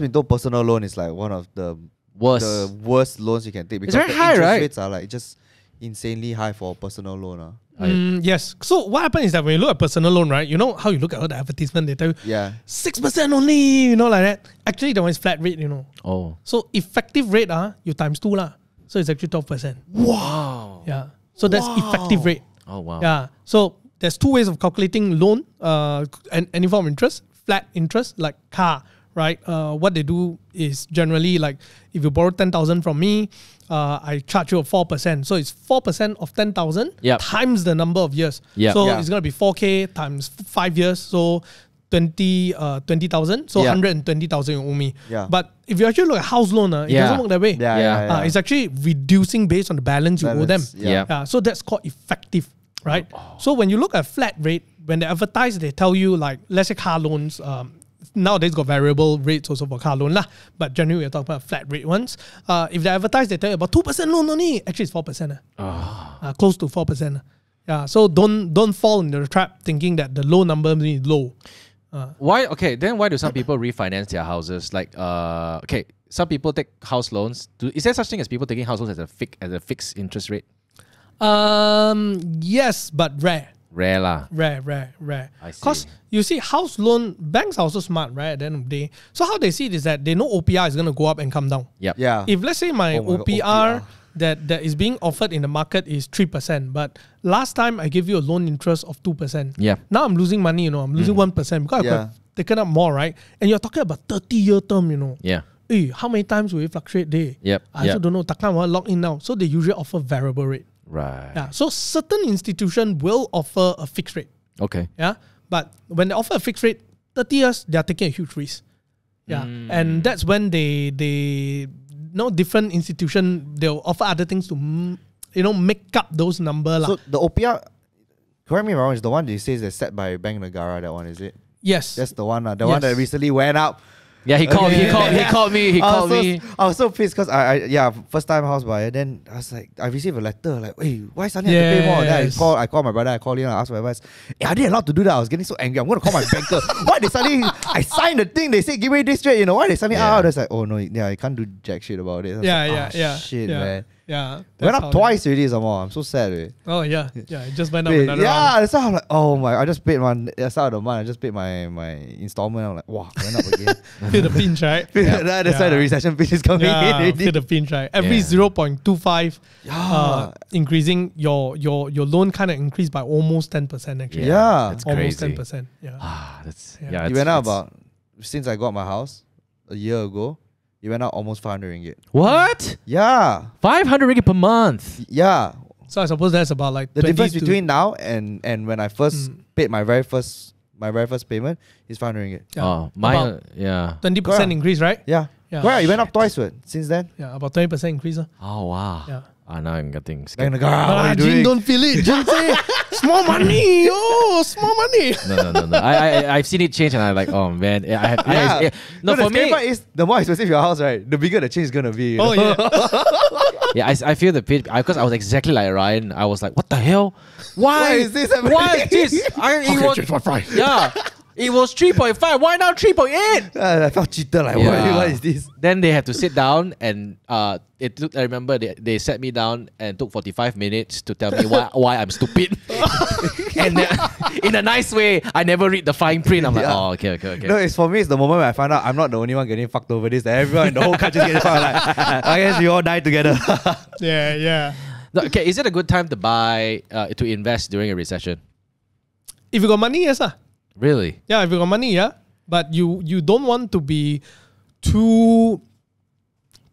been told personal loan is like one of the worst, loans you can take. Because it's very high, right? Rates are like just insanely high for a personal loan. Yes. So what happens is that when you look at personal loan, right? You know how you look at all the advertisement, they tell you 6% only, you know, like that. Actually, that one is flat rate, you know. Oh. So effective rate, you times 2 lah. So it's actually 12%. Wow. Yeah. So that's effective rate. Oh, wow. Yeah. So there's two ways of calculating loan, and any form of interest, flat interest, like car, right? What they do is generally like, if you borrow 10,000 from me, I charge you a 4%. So it's 4% of 10,000 times the number of years. So it's going to be 4K times 5 years. So 20,000. So 120,000 you owe me. But if you actually look at house loan, it doesn't work that way. It's actually reducing based on the balance you owe them. So that's called effective, right? So when you look at flat rate, when they advertise, they tell you like, let's say car loans, nowadays got variable rates also for car loan lah, but generally we're talking about flat rate ones. If they advertise, they tell you about 2% loan only. Actually, it's 4%. Close to 4%. Yeah, so don't fall into the trap thinking that the low number is low. Why? Okay, then why do some people refinance their houses? Like, okay, some people take house loans. Is there such thing as people taking house loans as a fixed interest rate? Yes, but rare. Rare lah. Rare. Because you see, house loan, banks are also smart, right? At the end of the day. So how they see it is that they know OPR is going to go up and come down. If let's say my OPR that is being offered in the market is 3%, but last time I gave you a loan interest of 2%. Now I'm losing money, you know. I'm losing 1% because I've taken up more, right? And you're talking about 30-year term, you know. Hey, how many times will it fluctuate there? I also don't know. Takkan want to lock in now. So they usually offer variable rate. Right. Yeah. So certain institution will offer a fixed rate. Yeah. But when they offer a fixed rate, 30 years, they are taking a huge risk. And that's when they no different institution, they'll offer other things to, you know, make up those numbers. So the OPR, correct me if I'm wrong, is the one that says is set by Bank Negara. That one, is it? Yes. That's the one. The one that recently went up. Yeah, he called. He called. He called me. He called me. I was so pissed because I first time house buyer. Then I was like, I received a letter like, wait, why suddenly I have to pay more? Then I called my brother. I called him. I asked for advice. Are they allowed to do that? I was getting so angry. I'm gonna call my banker. Why they suddenly? I signed the thing. They said give me this rate. You know why they suddenly? I was like, oh no, I can't do jack shit about it. Shit, man. Went up twice already some more. I'm so sad. It just went up another round. That's how I'm like, oh my, I just paid one. That's how the month I just paid my installment. I'm like, wow, went up again. Feel the pinch, right? That's why the recession pinch is coming in. Feel the pinch, right? Every 0.25 increasing your loan kind of increased by almost 10% actually. That's almost crazy. 10%. It went up about, since I got my house a year ago, it went out almost 500 ringgit. What? 500 ringgit per month. So I suppose that's about like the difference between now and when I first paid my very first payment is 500 ringgit. Mine, 20% increase, right? It went up twice since then. About 20% increase. Oh wow. Now I'm getting scared. Jin don't feel it. Jin say, small money, small money. No. I've seen it change and I'm like, oh man. For me, is, the more expensive your house, right, the bigger the change is going to be. I feel the pinch because I was exactly like Ryan. I was like, what the hell? Why is this happening? Why is this? I, okay, was, yeah. It was 3.5. Why now 3.8? I felt cheated. Like, what is this? Then they had to sit down and it looked. I remember they sat me down and took 45 minutes to tell me why I'm stupid. And in a nice way, I never read the fine print. I'm like, oh, okay. No, it's for me. It's the moment where I find out I'm not the only one getting fucked over this. That everyone in the whole country is getting fucked. Like, I guess we all die together. Yeah. No, okay, is it a good time to buy to invest during a recession? If you got money, yes. Really? Yeah, if you got money, yeah. But you don't want to be too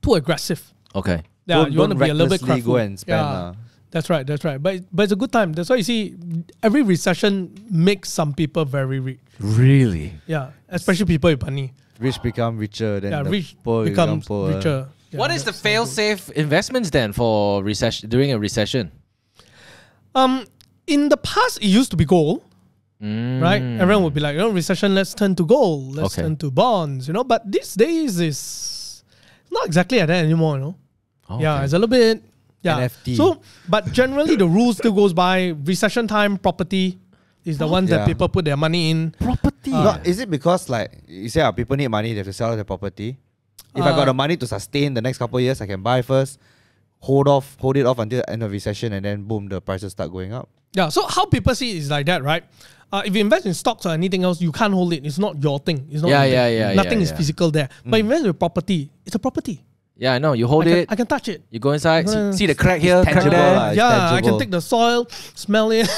aggressive. Okay. Yeah, you want to be a little bit careful. Go and spend. Yeah. That's right. But it's a good time. That's why you see every recession makes some people very rich. Really? Yeah, especially people with money. Rich become richer than rich poor become poorer. Richer. Yeah, what is the fail-safe investments then for recession during a recession? In the past, it used to be gold. Mm. Right? Everyone would be like, recession, let's turn to gold, let's turn to bonds, But these days is not exactly like that anymore, Okay. Yeah, it's a little bit NFT. So but generally the rule still goes by recession time, property is the one that people put their money in. Property. Is it because like you say people need money, they have to sell their property? If I got the money to sustain the next couple of years, I can buy first, hold it off until the end of recession, and then boom, the prices start going up. Yeah, so how people see it is like that, right? If you invest in stocks or anything else, you can't hold it. It's not your thing. It's not Nothing is physical there. Mm. But invest in property, it's a property. Yeah, I know. You hold it. I can touch it. You go inside, see the crack here, crack there. Yeah, I can take the soil, smell it.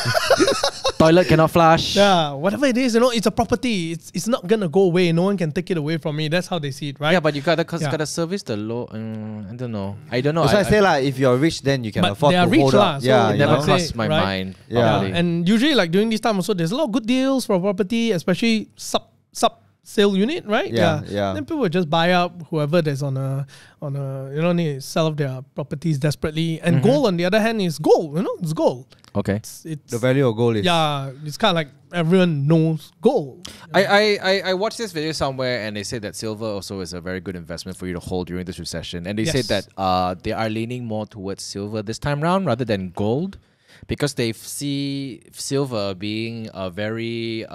Toilet cannot flush. Yeah, whatever it is, it's a property. It's not going to go away. No one can take it away from me. That's how they see it, right? Yeah, but you got to service the low. I don't know. So I say like, if you're rich, then you can afford to hold up. Yeah, it never crossed my mind. Yeah. And usually like during this time also, there's a lot of good deals for property, especially sale unit, right? Yeah. Then people just buy up whoever that's on a need to sell off their properties desperately. And gold, on the other hand, is gold. It's gold. Okay. It's the value of gold is it's kind of like everyone knows gold. I watched this video somewhere and they said that silver also is a very good investment for you to hold during this recession. And they said that they are leaning more towards silver this time around rather than gold because they see silver being a very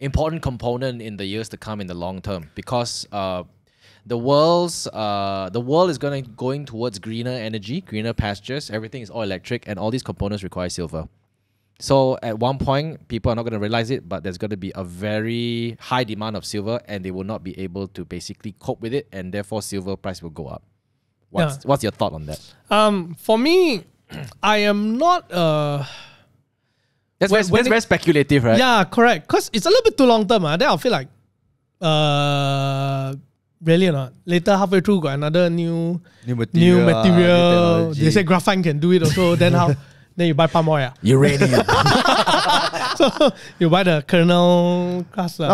important component in the years to come in the long term because the world is going towards greener energy, greener pastures. Everything is all electric, and all these components require silver. So at one point, people are not going to realize it, but there's going to be a very high demand of silver, and they will not be able to basically cope with it, and therefore silver price will go up. What's your thought on that? For me, I am not That's very speculative, right? Yeah, correct. Because it's a little bit too long term. Then I'll feel like, really not. Later, halfway through, got another new material. They say graphene can do it also. Then how? Then you buy palm oil. Uranium. So you buy the kernel class. When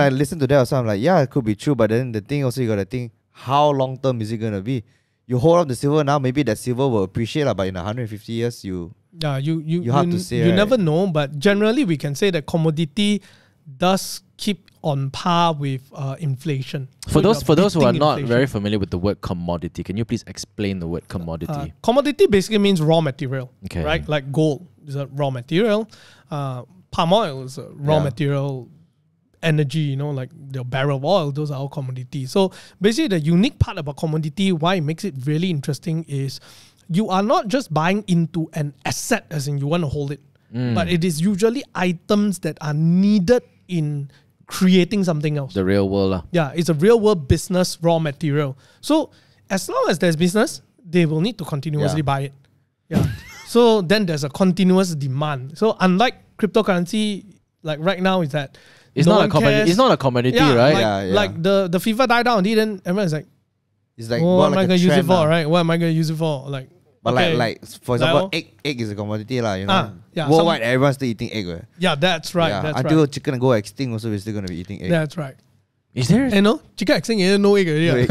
I listen to that also, I'm like, yeah, it could be true. But then the thing also, you got to think, how long term is it going to be? You hold up the silver now, maybe that silver will appreciate, but in 150 years, you never know, but generally we can say that commodity does keep on par with inflation. For those who are not very familiar with the word commodity, can you please explain the word commodity? Commodity basically means raw material, right? Like gold is a raw material, palm oil is a raw material, energy, like the barrel of oil, those are all commodities. So basically the unique part about commodity, why it makes it really interesting is you are not just buying into an asset as in you want to hold it, but it is usually items that are needed in creating something else. The real world. Yeah, it's a real world business raw material. So as long as there's business, they will need to continuously buy it. Yeah. So then there's a continuous demand. So unlike cryptocurrency, like right now is that it's not a commodity, right? Like the fever died down, then everyone's like, it's like, what am I going to use it for, right? What am I going to use it for? Like, but for example, egg is a commodity, you know. Worldwide, everyone's still eating egg, right? Yeah, that's right. Yeah. Until chicken go extinct, also we're still going to be eating egg. That's right. Is there? No, chicken extinct, no egg already. Until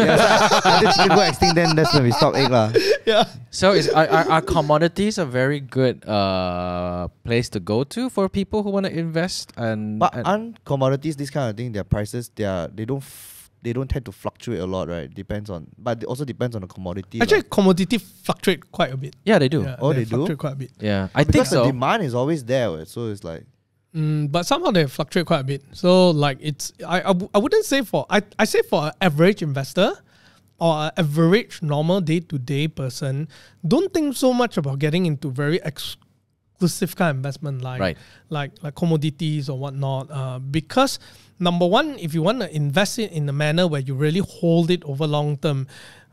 chicken go extinct, then that's when we stop egg, lah. Yeah. So are commodities a very good place to go to for people who want to invest? But aren't commodities, this kind of thing, their prices, they don't tend to fluctuate a lot, right? But it also depends on the commodity. Actually, commodity fluctuate quite a bit. Yeah, they do. Yeah, they do? Fluctuate quite a bit. Yeah, I think so. Because the demand is always there, so it's like... But somehow they fluctuate quite a bit. So like it's, I wouldn't say for, I say for an average investor or an average normal day-to-day person, don't think so much about getting into very exclusive kind of investment like commodities or whatnot. Because number one, if you want to invest it in a manner where you really hold it over long term,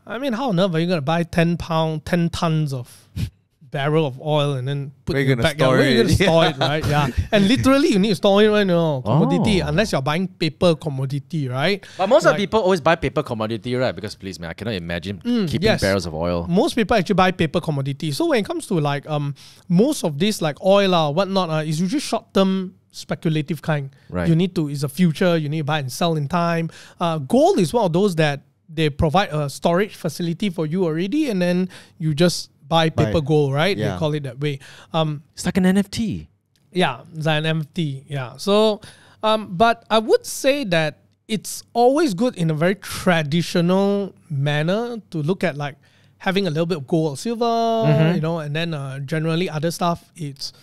I mean, how on earth are you going to buy 10 tons of barrel of oil and then put it back? Where are you going to store it, right? Yeah. And literally, you need to store it right now, commodity, unless you're buying paper commodity, right? But most of the people always buy paper commodity, right? Because please, man, I cannot imagine keeping barrels of oil. Most people actually buy paper commodity. So when it comes to like most of this like oil or whatnot, is usually short-term speculative kind. Right. You need to, it's a future, you need to buy and sell in time. Gold is one of those that they provide a storage facility for you already, and then you just buy paper gold, right? Yeah. They call it that way. It's like an NFT. Yeah, it's like an NFT. Yeah. So, but I would say that it's always good in a very traditional manner to look at like having a little bit of gold or silver, you know, and then generally other stuff. It's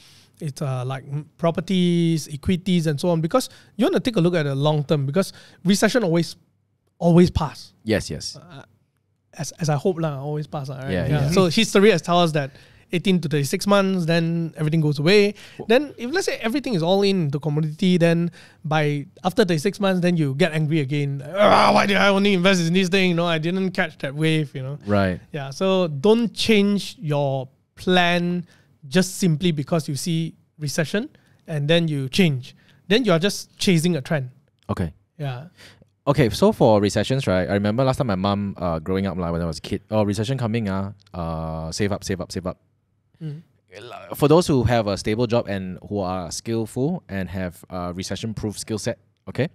like properties, equities, and so on, because you want to take a look at the long term, because recession always pass. Yes, yes. As I hope, always pass. Right? Yeah, yeah. So history has told us that 18 to 36 months, then everything goes away. Then if let's say everything is all in the commodity, then by after 36 months, then you get angry again. Why did I only invest in this thing? You know, I didn't catch that wave, you know. Right. Yeah, so don't change your plan just simply because you see recession and then you change. Then you're just chasing a trend. Okay. Yeah. Okay, so for recessions, right? I remember last time my mom, growing up, like when I was a kid, oh, recession coming, save up, save up, save up. For those who have a stable job and who are skillful and have a recession-proof skill set, okay,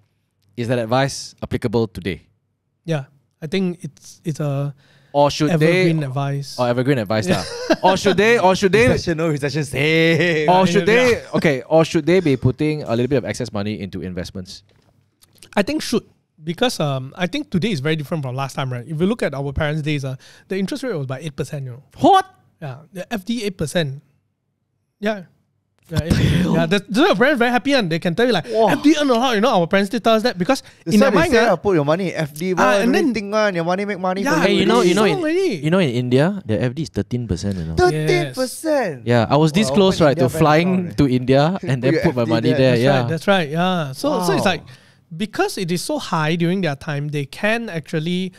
is that advice applicable today? Yeah, I think it's a evergreen advice, yeah. Or should they be putting a little bit of excess money into investments? I think should. Because I think today is very different from last time, right? If you look at our parents' days, the interest rate was by 8%, you know. What? Yeah, the FD 8%. Yeah. Yeah, the parents very happy and they can tell you like, whoa, FD earn a lot, you know. Our parents did tell us that because in their mind, put your money in FD, and then think your money make money. Yeah, hey, you know in India, the FD is 13%, you know. 13%. Yeah, I was this close, right, to flying to India and then put my money there. Yeah, that's right. Yeah, so it's like, because it is so high during their time, they can actually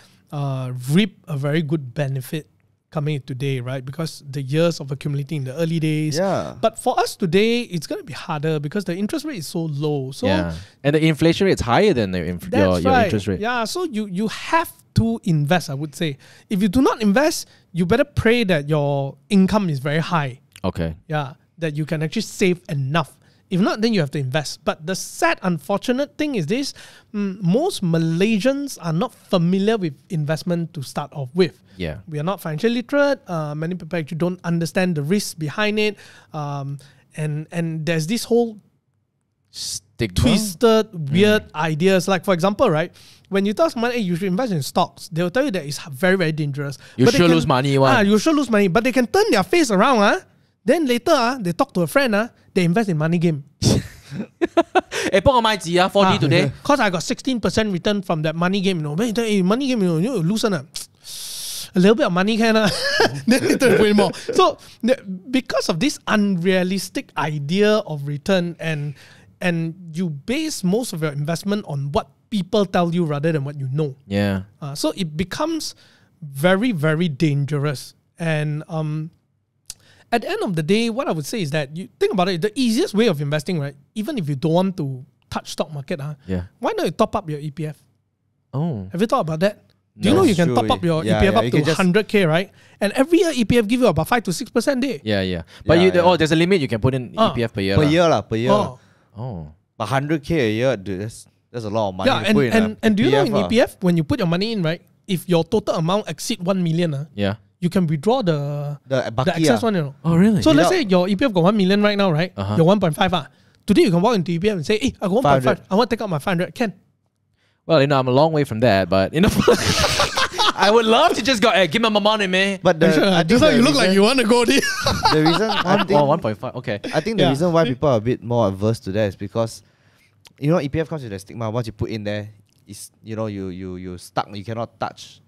reap a very good benefit coming today, right? Because the years of accumulating in the early days. Yeah. But for us today, it's going to be harder because the interest rate is so low. So yeah. And the inflation rate is higher than your interest rate. Yeah, so you have to invest, I would say. If you do not invest, you better pray that your income is very high. Okay. Yeah, that you can actually save enough. If not, then you have to invest. But the sad, unfortunate thing is this, most Malaysians are not familiar with investment to start off with. Yeah. We are not financially literate. Many people actually don't understand the risks behind it. And there's this whole twisted, weird ideas. Like, for example, right, when you tell someone, hey, you should invest in stocks, they'll tell you that it's very, very dangerous. You sure lose money. You sure lose money. But they can turn their face around, Then later, they talk to a friend, they invest in money game. Hey, put on my 40 today. Because I got 16% return from that money game, you know. Hey, money game, you know, you lose a little bit of money, then you turn way more. So, because of this unrealistic idea of return, and you base most of your investment on what people tell you rather than what you know. Yeah. So, it becomes very, very dangerous. And, at the end of the day, what I would say is that you think about it, the easiest way of investing, right? Even if you don't want to touch stock market, why not you top up your EPF? Oh. Have you thought about that? Do you know you can top up your EPF up to 100K, right? And every year EPF give you about 5 to 6% day. Yeah, yeah. But there's a limit you can put in EPF per year. Per year. But 100K a year, dude, that's a lot of money. Yeah, and do you know in EPF, when you put your money in, right? If your total amount exceed 1 million, you can withdraw the excess one, you know. Oh, really? So let's say your EPF got 1 million right now, right? Your 1.5. Today you can walk into EPF and say, hey, I got 1.5. I want to take out my 500. Well, you know, I'm a long way from that, but you know. I would love to just go, hey, give me my money, man. But the, just how you look like you want to go there. The reason, I think, 1.5, okay. I think the reason why people are a bit more averse to that is because, you know, EPF comes with the stigma. Once you put in there, it's, you know, you stuck, you cannot touch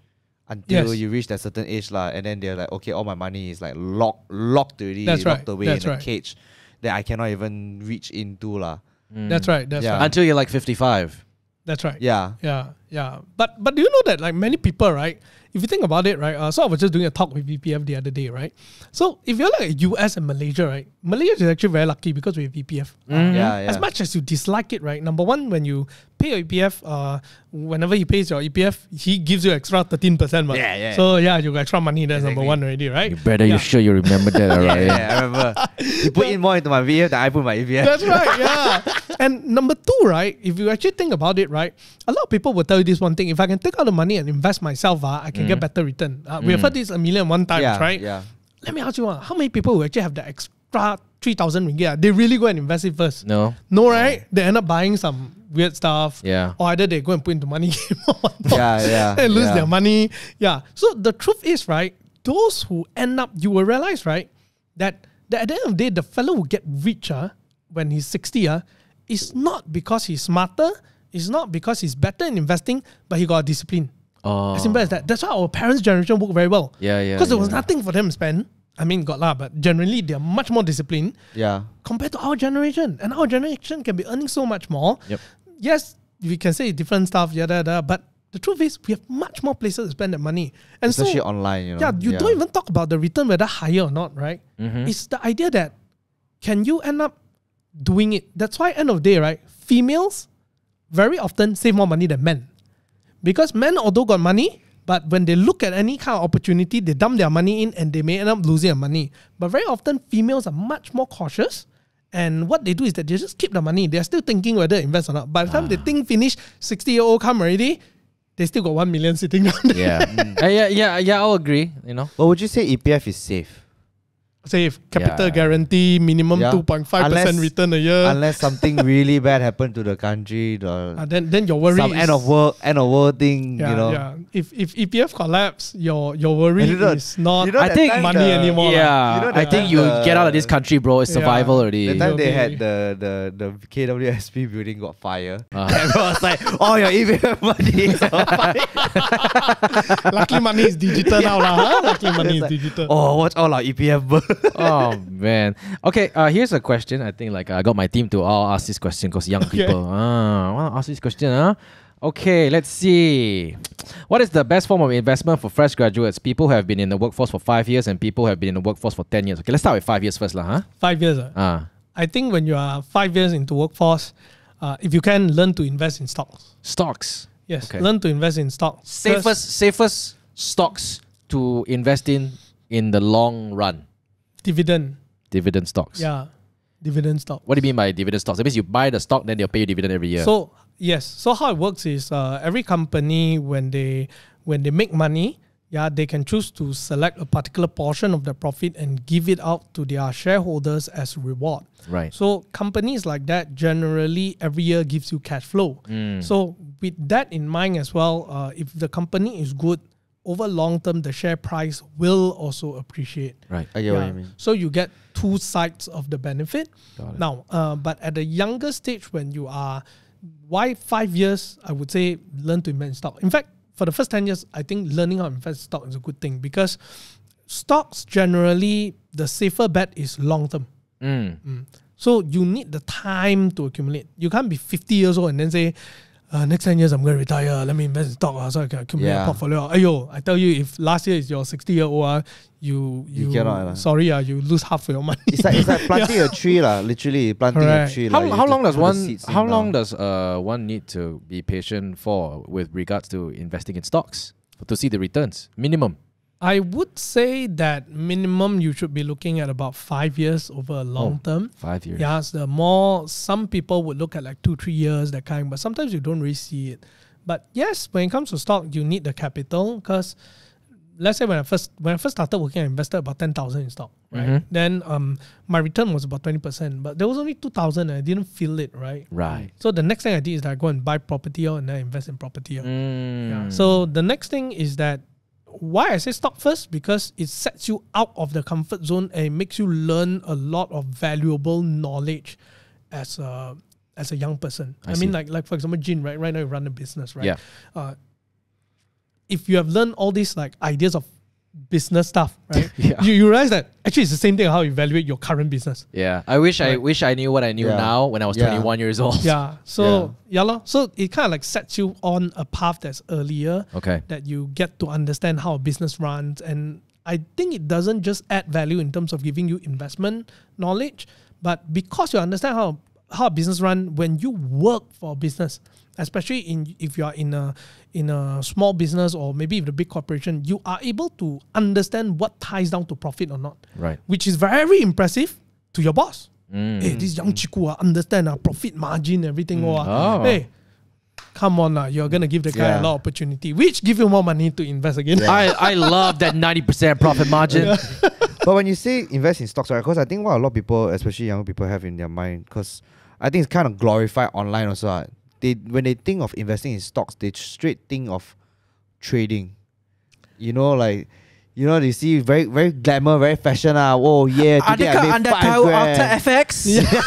until you reach that certain age, lah. And then they're like, okay, all my money is like locked already, locked away in a cage that I cannot even reach into, lah. Mm. That's right. That's right. Until you're like 55. That's right. Yeah. Yeah. Yeah. But do you know that like many people, right? If you think about it, right? So I was just doing a talk with EPF the other day, right? So if you're like US and Malaysia, right? Malaysia is actually very lucky because we have EPF. Mm-hmm. Yeah. As much as you dislike it, right? Number one, when you pay your EPF, whenever he pays your EPF, he gives you extra 13%. Yeah, yeah. So yeah, you got extra money. That's exactly. Number one already, right? You better, you sure you remember that, right? Yeah, I remember. You put in more into my EPF than I put my EPF. That's right, yeah. And number two, right? If you actually think about it, right? A lot of people will tell you this one thing. If I can take out the money and invest myself, I can get better return. We've heard this 1,000,001 times, right? Yeah. Let me ask you one. How many people who actually have the extra 3,000 ringgit? They really go and invest it first? No. No, right? They end up buying some weird stuff. Yeah. Or either they go and put into money game or whatnot. Yeah, yeah. And lose their money. Yeah. So the truth is, right? Those who end up, you will realize, right? That at the end of the day, the fellow who get richer when he's 60, it's not because he's smarter. It's not because he's better in investing, but he got discipline. Oh. As simple as that. That's why our parents' generation worked very well. Yeah, yeah. Because there was nothing for them to spend. I mean, God lah, but generally they're much more disciplined. Yeah. Compared to our generation, and our generation can be earning so much more. Yep. Yes, we can say different stuff. But the truth is, we have much more places to spend that money, and especially online. You know? Yeah. You don't even talk about the return whether higher or not, right? Mm-hmm. It's the idea that can you end up doing it. That's why end of day, right? Females very often save more money than men. Because men, although got money, but when they look at any kind of opportunity, they dump their money in and they may end up losing their money. But very often, females are much more cautious. And what they do is that they just keep the money. They're still thinking whether to invest or not. By the time they think finish, 60-year-old come already, they still got 1 million sitting down there. Yeah. I'll agree. You know. But would you say EPF is safe? Safe, capital guarantee, minimum 2.5% return a year. Unless something really bad happened to the country, then your worry some is end of world thing. Yeah, you know, if EPF collapse, your worry is not. You know, I think money anymore. Yeah, you know, I think you get out of this country, bro. It's survival already. The time they had the KWSP building got fire. Everyone was like, oh, your EPF money is on fire. Luckily, money is digital now, lah. Luckily, money is digital. Oh, watch all our EPF burn. Oh man. Okay, here's a question. I think like I got my team to all ask this question because young people want to ask this question. Okay, let's see. What is the best form of investment for fresh graduates? People who have been in the workforce for 5 years and people who have been in the workforce for 10 years. Okay, let's start with 5 years first. 5 years. I think when you are 5 years into workforce, if you can, learn to invest in stocks. Stocks? Yes, okay. Learn to invest in stocks. Safest stocks to invest in the long run? Dividend stocks. Yeah. Dividend stocks. What do you mean by dividend stocks? That means you buy the stock, then they'll pay you dividend every year. So, yes. So how it works is every company, when they make money, they can choose to select a particular portion of the profit and give it out to their shareholders as reward. Right. So companies like that generally every year gives you cash flow. Mm. So with that in mind as well, if the company is good, over long term, the share price will also appreciate. Right, I get what you mean. So you get two sides of the benefit. Now, but at a younger stage, when you are, why 5 years? I would say learn to invest in stock. In fact, for the first 10 years, I think learning how to invest in stock is a good thing because stocks generally the safer bet is long term. Mm. Mm. So you need the time to accumulate. You can't be 50 years old and then say, next 10 years, I'm going to retire. Let me invest in stock so I can accumulate a portfolio. Ayo, I tell you, if last year is your 60-year-old, you cannot, sorry, you lose half of your money. It's like planting a tree, literally. Planting a tree. How long does one need to be patient for with regards to investing in stocks to see the returns? Minimum? I would say that minimum you should be looking at about 5 years over a long term. 5 years. Yes, the more some people would look at like 2-3 years, that kind, but sometimes you don't really see it. But yes, when it comes to stock, you need the capital because let's say when I first started working, I invested about 10,000 in stock, right? Mm-hmm. Then my return was about 20%, but there was only 2,000 and I didn't feel it, right? Right. So the next thing I did is that I go and buy property and I invest in property. Mm. Yeah. So the next thing is that Why I say stock first? Because it sets you out of the comfort zone and it makes you learn a lot of valuable knowledge as a young person. I mean, like for example, Jin, right? Right now you run a business, right? Yeah. If you have learned all these like ideas of business stuff, right? Yeah. You realize that actually it's the same thing how you evaluate your current business. Yeah. I wish I knew what I knew now when I was 21 years old. Yeah. So so it kind of like sets you on a path that's earlier. Okay. That you get to understand how a business runs. And I think it doesn't just add value in terms of giving you investment knowledge, but because you understand how business run when you work for a business, especially if you are in a small business or maybe with a big corporation, you are able to understand what ties down to profit or not. Right. Which is very impressive to your boss. Mm. Hey, this young chiku understand our profit margin, everything. Oh. Hey, come on, you're going to give the guy a lot of opportunity, which give you more money to invest again. Yeah. I love that 90% profit margin. Yeah. But when you say invest in stocks, right, because I think what a lot of people, especially young people, have in their mind, because I think it's kind of glorified online also. When they think of investing in stocks, they straight think of trading. You know, like, you know, they see very, very glamour, very fashion. Oh, yeah. Today I made 5 grand. After FX? Yeah.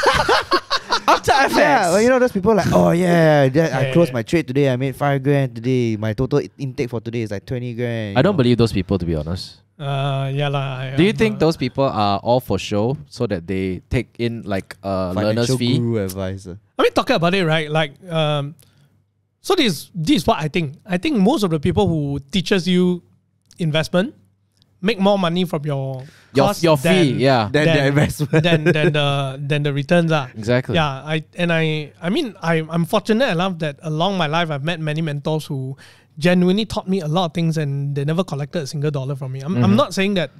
After FX? Yeah, well, you know, those people like, oh, yeah, I closed my trade today. I made 5 grand today. My total intake for today is like 20 grand. I don't believe those people, to be honest. Do you think those people are all for show so that they take in like a learner's fee? Guru advisor. I mean, talking about it, right? Like, so this is what I think. I think most of the people who teaches you investment make more money from your fee, than the investment, than the returns are. Exactly. Yeah, I mean I'm fortunate enough that along my life I've met many mentors who genuinely taught me a lot of things and they never collected a single dollar from me. I'm not saying that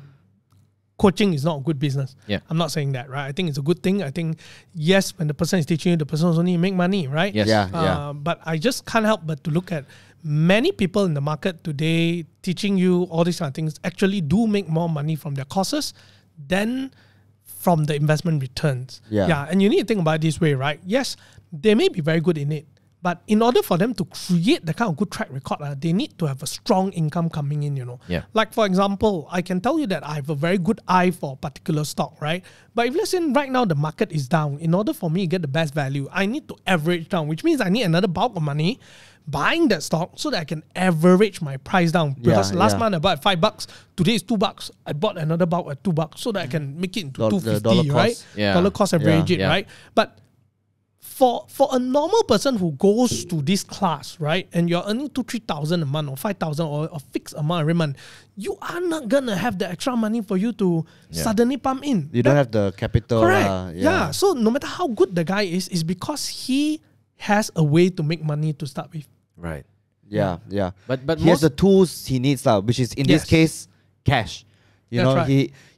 coaching is not a good business. Yeah. I'm not saying that, right? I think it's a good thing. I think, yes, when the person is teaching you, the person is only make money, right? Yes. But I just can't help but to look at many people in the market today teaching you all these kind of things actually do make more money from their courses than from the investment returns. Yeah. And you need to think about it this way, right? Yes, they may be very good in it, but in order for them to create the kind of good track record, they need to have a strong income coming in, you know. Yeah. Like, for example, I can tell you that I have a very good eye for a particular stock, right? But if, listen, right now the market is down, in order for me to get the best value, I need to average down, which means I need another bulk of money buying that stock so that I can average my price down. Because last month I bought at $5. Today is $2. I bought another bulk at $2 so that I can make it into $2.50, right? Yeah. Dollar cost average it, right? But For a normal person who goes to this class, right, and you're earning 2,000-3,000 a month or 5,000 or a fixed amount every month, you are not going to have the extra money for you to suddenly pump in. You don't have the capital. Correct. So no matter how good the guy is, it's because he has a way to make money to start with. Right. Yeah. But he has the tools he needs, which is in this case, cash. You know,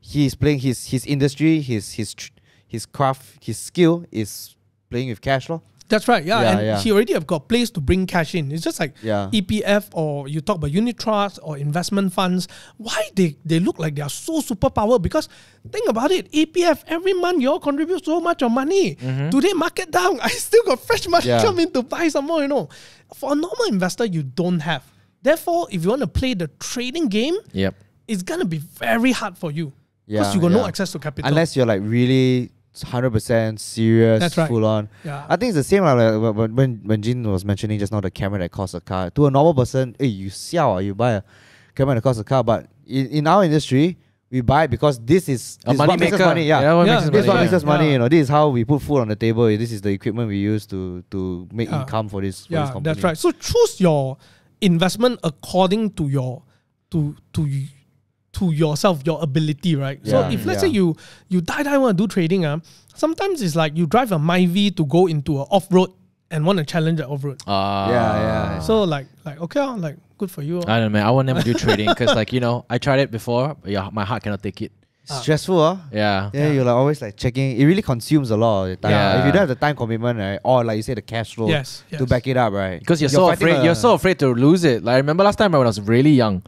he's playing his industry, his craft, his skill is playing with cash, That's right. And he already have got place to bring cash in. It's just like EPF, or you talk about unit trusts or investment funds. Why they look like they are so superpower? Because think about it, EPF every month you all contribute so much of money. Today market down, I still got fresh money coming to buy some more. You know, for a normal investor you don't have. Therefore, if you want to play the trading game, it's gonna be very hard for you because you got no access to capital unless you're like really 100% serious, full on. I think it's the same like when Jin was mentioning just now the camera that costs a car. To a normal person, hey, you sell, you buy a camera that costs a car. But in our industry, we buy because this is what makes us money. This is what makes us money. You know, this is how we put food on the table. This is the equipment we use to make income for this. For this company. That's right. So choose your investment according to yourself, your ability, right? So if let's say you die want to do trading, sometimes it's like you drive a Myvi to go into an off-road and want to challenge the off-road. So like okay, like good for you. I don't know, man. I will never do trading because like, you know, I tried it before, but my heart cannot take it. Stressful, Yeah, you're like always like checking. It really consumes a lot of the time. If you don't have the time commitment, right, or like you say the cash flow to back it up, right? Because you're so afraid. You're so afraid to lose it. Like I remember last time when I was really young.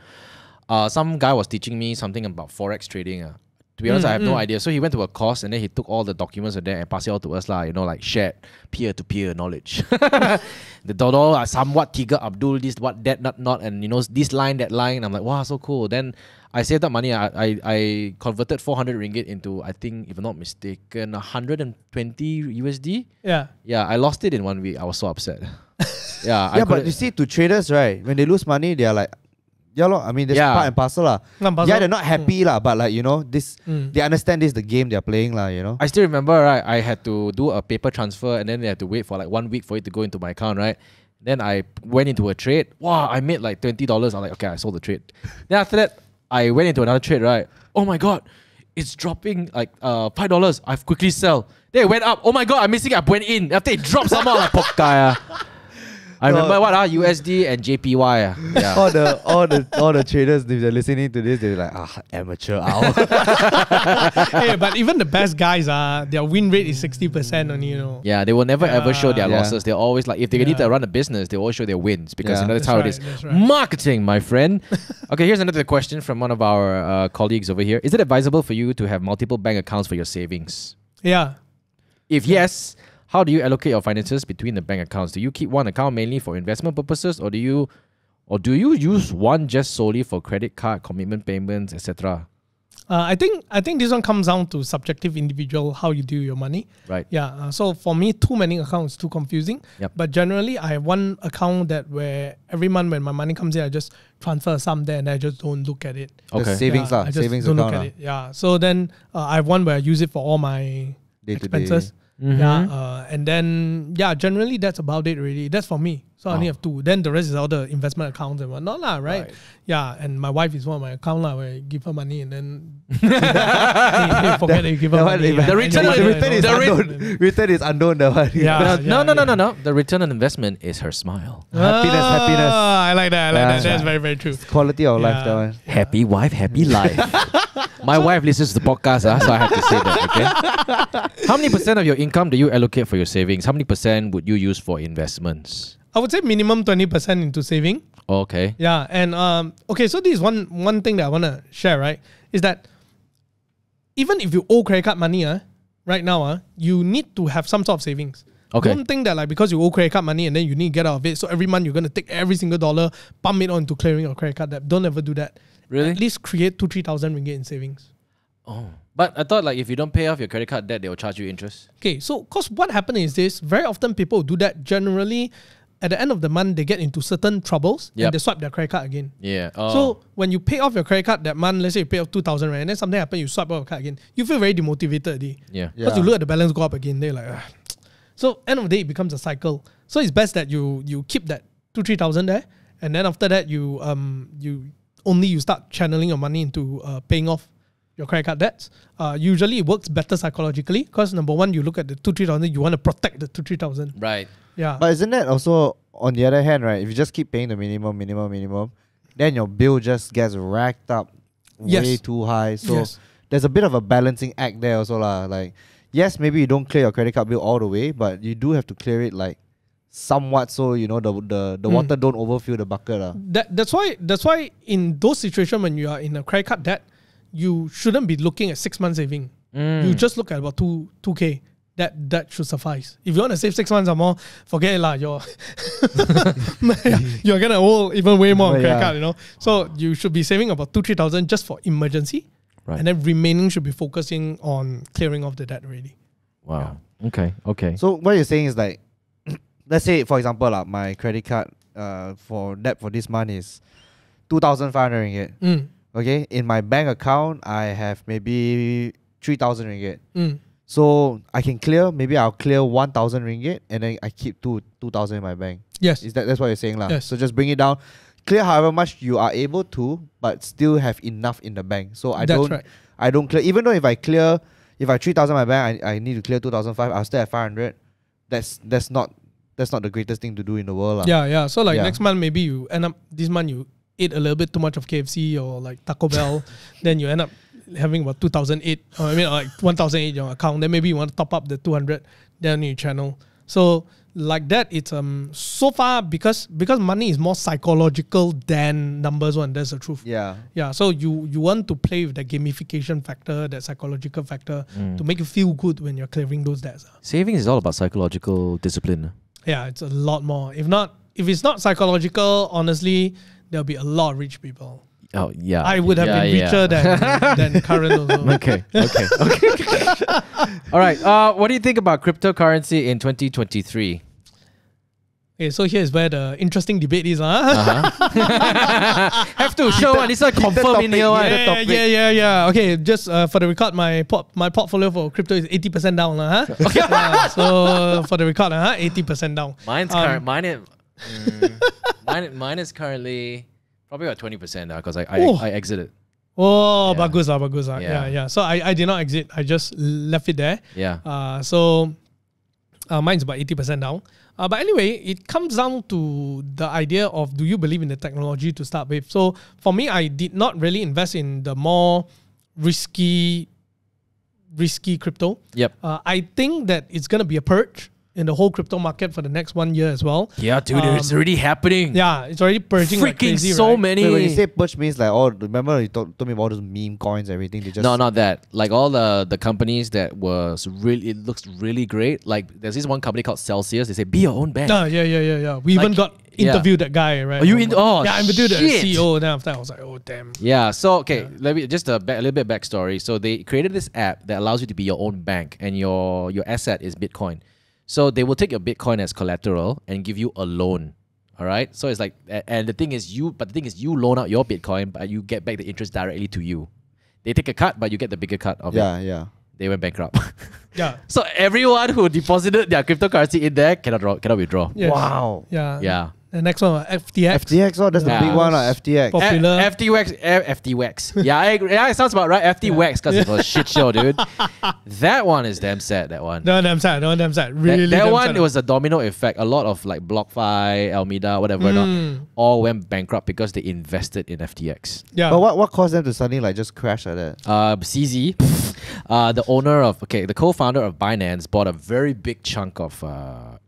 Some guy was teaching me something about forex trading. To be honest, I have no idea. So he went to a course and then he took all the documents of that and passed it all to us, you know, like shared peer-to-peer knowledge. The Dodo are somewhat Tiga Abdul, this, what, that, not, and you know, this line, that line. I'm like, wow, so cool. Then I saved up money. I converted 400 ringgit into, I think, if I'm not mistaken, 120 USD. Yeah. Yeah, I lost it in 1 week. I was so upset. Yeah, but you see, to traders, right, when they lose money, they are like, I mean, there's part and parcel lah. Yeah, they're not happy lah, but like, you know, this they understand this is the game they're playing lah, you know. I still remember, right, I had to do a paper transfer and then they had to wait for like 1 week for it to go into my account, right? Then I went into a trade. Wow, I made like $20. I'm like, okay, I sold the trade. Then after that, I went into another trade, right? Oh my God, it's dropping like $5. I've quickly sell. Then it went up. Oh my God, I'm missing it. I went in. After it dropped somehow, like pop kaya. I remember what USD and JPY. Yeah. all the traders, if they're listening to this, they're like, amateur hour. Hey, but even the best guys, their win rate is 60% on, you know. Yeah, they will never ever show their losses. They're always like, if they need to run a business, they always show their wins because you know, that's how it is. Right. Marketing, my friend. Okay, here's another question from one of our colleagues over here. Is it advisable for you to have multiple bank accounts for your savings? Yeah. If yes, how do you allocate your finances between the bank accounts? Do you keep one account mainly for investment purposes, or do you use one just solely for credit card commitment payments, etc.? I think this one comes down to subjective individual, how you do your money. Right. Yeah. So for me, too many accounts is too confusing. Yep. But generally, I have one account that where every month when my money comes in, I just transfer some there and I just don't look at it. Okay. The savings lah. Savings account. Don't look at it. Yeah. So then I have one where I use it for all my expenses. Mm-hmm. Yeah, and then yeah, generally that's about it really. That's for me. So I only have two. Then the rest is all the investment accounts and whatnot lah, right? Yeah, and my wife is one of my account lah, where I give her money and then they forget that you give her money. The return is unknown. No. The return on investment is her smile. Happiness. I like that. I like that. That's very, very true. It's quality of life. That one. Happy wife, happy life. My wife listens to the podcast, so I have to say that, okay? How many percent of your income do you allocate for your savings? How many percent would you use for investments? I would say minimum 20% into saving. Okay. Yeah, and okay, so this is one thing that I want to share, right? Is that even if you owe credit card money right now, you need to have some sort of savings. Okay. Don't think that like because you owe credit card money and then you need to get out of it, so every month you're going to take every single dollar, pump it on to clearing your credit card debt. Don't ever do that. Really? At least create 2-3 thousand ringgit in savings. Oh. But I thought like if you don't pay off your credit card debt, they will charge you interest. Okay, so because what happened is this, very often people do that. Generally, at the end of the month, they get into certain troubles and they swipe their credit card again. Yeah. Oh. So when you pay off your credit card that month, let's say you pay off 2,000 and then something happens, you swipe off your card again. You feel very demotivated. Yeah. Because you look at the balance go up again, they're like, ah. So end of the day, it becomes a cycle. So it's best that you keep that 2-3 thousand there, and then after that you start channeling your money into paying off your credit card debts. Usually it works better psychologically because number one, you look at the 2-3 thousand, you want to protect the 2-3 thousand. Right. Yeah. But isn't that also on the other hand, right? If you just keep paying the minimum, then your bill just gets racked up way too high. So there's a bit of a balancing act there also lah. Like yes, maybe you don't clear your credit card bill all the way, but you do have to clear it like somewhat, so you know the water don't overfill the bucket lah. That's why in those situations when you are in a credit card debt, you shouldn't be looking at 6 months saving. You just look at about 2K. That should suffice. If you want to save 6 months or more, forget it lah. You're gonna owe even way more on credit card, you know. So you should be saving about 2-3 thousand just for emergency, right? And then remaining should be focusing on clearing off the debt already. Wow. Yeah. Okay. So what you're saying is like, let's say for example lah, my credit card for debt for this month is 2,500 ringgit. Okay, in my bank account I have maybe 3,000 ringgit. So I can clear, maybe I'll clear 1,000 ringgit and then I keep 2,000 in my bank. Yes. Is that's what you're saying lah? Yes. So just bring it down. Clear however much you are able to, but still have enough in the bank. So I don't clear, even though if I 3,000 in my bank, I need to clear 2,500, I'll stay at 500. That's not the greatest thing to do in the world lah. Yeah. So like next month maybe you end up, this month you ate a little bit too much of KFC or like Taco Bell, then you end up having about 2,008, or like 1,008 in your account. Then maybe you want to top up the 200, then you channel. So like that, it's so far because money is more psychological than numbers one. That's the truth. Yeah, yeah. So you want to play with the gamification factor, that psychological factor, to make you feel good when you're clearing those debts. Savings is all about psychological discipline. Yeah, it's a lot more. If it's not psychological, honestly, there'll be a lot of rich people. Oh yeah, I would have been richer than current. Also. Okay. All right. What do you think about cryptocurrency in 2023? Okay, so here's where the interesting debate is, Have to show one. It's like confirm in here. Yeah. Okay, just for the record, my portfolio for crypto is 80% down, Okay. So for the record, 80% down. Mine's current. Mine is currently. Probably about 20% now because I exited. Oh, yeah. bagus lah. Yeah. So I did not exit. I just left it there. Yeah. So mine's about 80% down. But anyway, it comes down to the idea of do you believe in the technology to start with? So for me, I did not really invest in the more risky crypto. Yep. I think that it's going to be a purge in the whole crypto market for the next 1 year as well. Yeah, dude, it's already happening. Yeah, it's already purging freaking like crazy, so many. Wait, when you say purge means like, oh, remember you told me about all those meme coins and everything? They just no, not that. Like all the companies that were really, it looks really great. Like there's this one company called Celsius. They say, be your own bank. Yeah. We like, even got interviewed that guy, right? Oh, yeah, I interviewed the CEO. And after that, I was like, oh, damn. Yeah, so, okay, let me just a little bit backstory. So they created this app that allows you to be your own bank and your asset is Bitcoin. So they will take your Bitcoin as collateral and give you a loan, all right? So it's like, and the thing is you loan out your Bitcoin, but you get back the interest directly to you. They take a cut, but you get the bigger cut of it. Yeah. They went bankrupt. Yeah. So everyone who deposited their cryptocurrency in there cannot withdraw. Yes. Wow. Yeah. The next one, FTX. FTX, oh, that's the big one, FTX. Popular. FTX. Yeah, I agree. Yeah, it sounds about right. FTX, because it's a shit show, dude. That one is damn sad, that one. No, damn sad. Really That damn one, sad. It was a domino effect. A lot of like BlockFi, Alameda, whatever, all went bankrupt because they invested in FTX. Yeah. But what caused them to suddenly like just crash like that? CZ, the co-founder of Binance bought a very big chunk of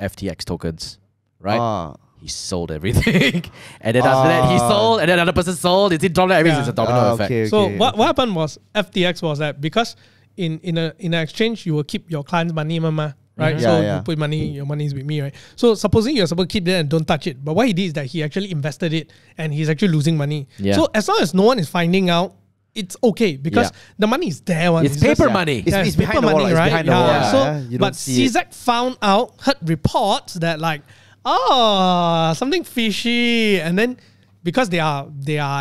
FTX tokens, right? He sold everything, and then after that he sold, and then another person sold. It's a domino effect. It's a domino effect. Okay. So what happened was FTX was that because in an exchange you will keep your client's money, right? Yeah, so you put money, your money is with me, right? So supposing you're supposed to keep that and don't touch it, but what he did is that he actually invested it, and he's actually losing money. Yeah. So as long as no one is finding out, it's okay because the money is there. It's paper money. It's paper money, right? So but CZ found out, heard reports that like, oh, something fishy, and then because they are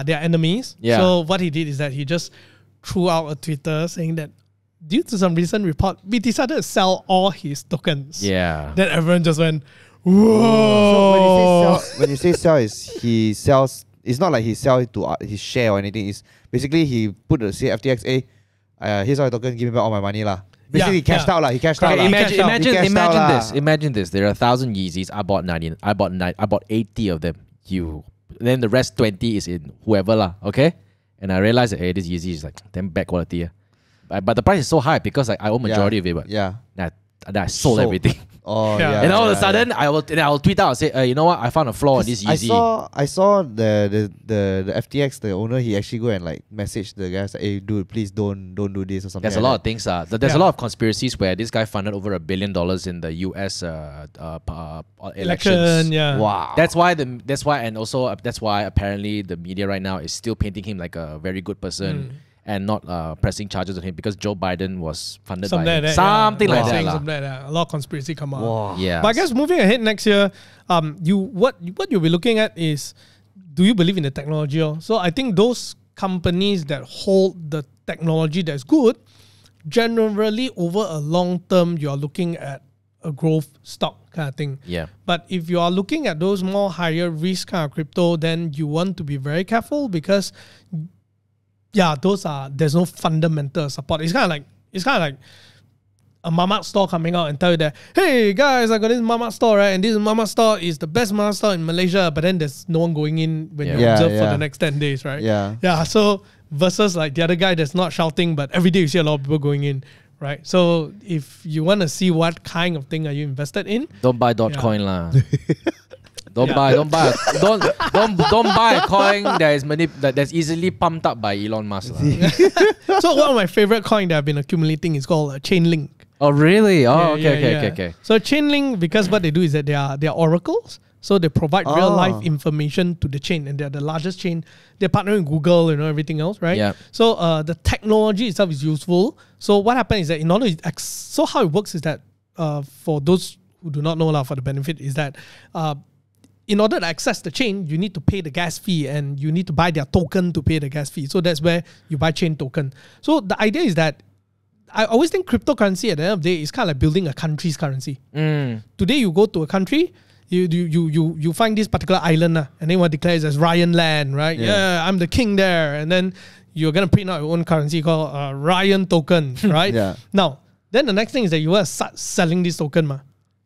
enemies. Yeah. So what he did is that he just threw out a Twitter saying that due to some recent report, we decided to sell all his tokens. Yeah. Then everyone just went, whoa. So when you say sell, he sells. It's not like he sells to his share or anything. It's basically he put the FTX. Here's all the tokens. Give me back all my money, lah. Basically, he cashed out. Imagine this. There are 1,000 Yeezys. I bought 90. I bought 80 of them. Then the rest 20 is in whoever lah. Okay. And I realized that this Yeezy is like damn bad quality. But the price is so high because like, I own majority of it. But I sold everything. Oh yeah. And all of a sudden, I will tweet out and say, you know what? I found a flaw in this Yeezy. I saw the FTX, the owner. He actually go and like message the guys, like, hey dude, please don't do this or something. There's like a lot of things. There's a lot of conspiracies where this guy funded over $1 billion in the US elections. Yeah. Wow. That's why apparently the media right now is still painting him like a very good person. And not pressing charges on him because Joe Biden was funded by something like that. A lot of conspiracy come out. Yes. But I guess moving ahead next year, what you'll be looking at is, do you believe in the technology? So I think those companies that hold the technology that's good, generally over a long term, you are looking at a growth stock kind of thing. Yeah. But if you are looking at those more higher risk kind of crypto, then you want to be very careful because there's no fundamental support. It's kind of like a mama store coming out and tell you that, hey guys, I got this mama store, right? And this mama store is the best mama store in Malaysia, but then there's no one going in when you observe for the next 10 days, right? Yeah. So versus like the other guy that's not shouting, but every day you see a lot of people going in, right? So if you want to see what kind of thing are you invested in, don't buy Dogecoin lah. Don't buy a coin that's easily pumped up by Elon Musk. So one of my favorite coin that I've been accumulating is called Chainlink. Oh really? Oh yeah, okay. So Chainlink, because what they do is that they are oracles. So they provide real life information to the chain, and they're the largest chain. They're partnering with Google, you know, everything else, right? Yeah. So the technology itself is useful. So what happens is that in order, so how it works is that for those who do not know, for the benefit is that in order to access the chain, you need to pay the gas fee, and you need to buy their token to pay the gas fee. So that's where you buy chain token. So the idea is that I always think cryptocurrency at the end of the day is kind of like building a country's currency. Mm. Today you go to a country, you find this particular island and then what declares as Ryan land, right? Yeah, I'm the king there. And then you're going to print out your own currency called Ryan token, right? Yeah. Now, then the next thing is that you are selling this token.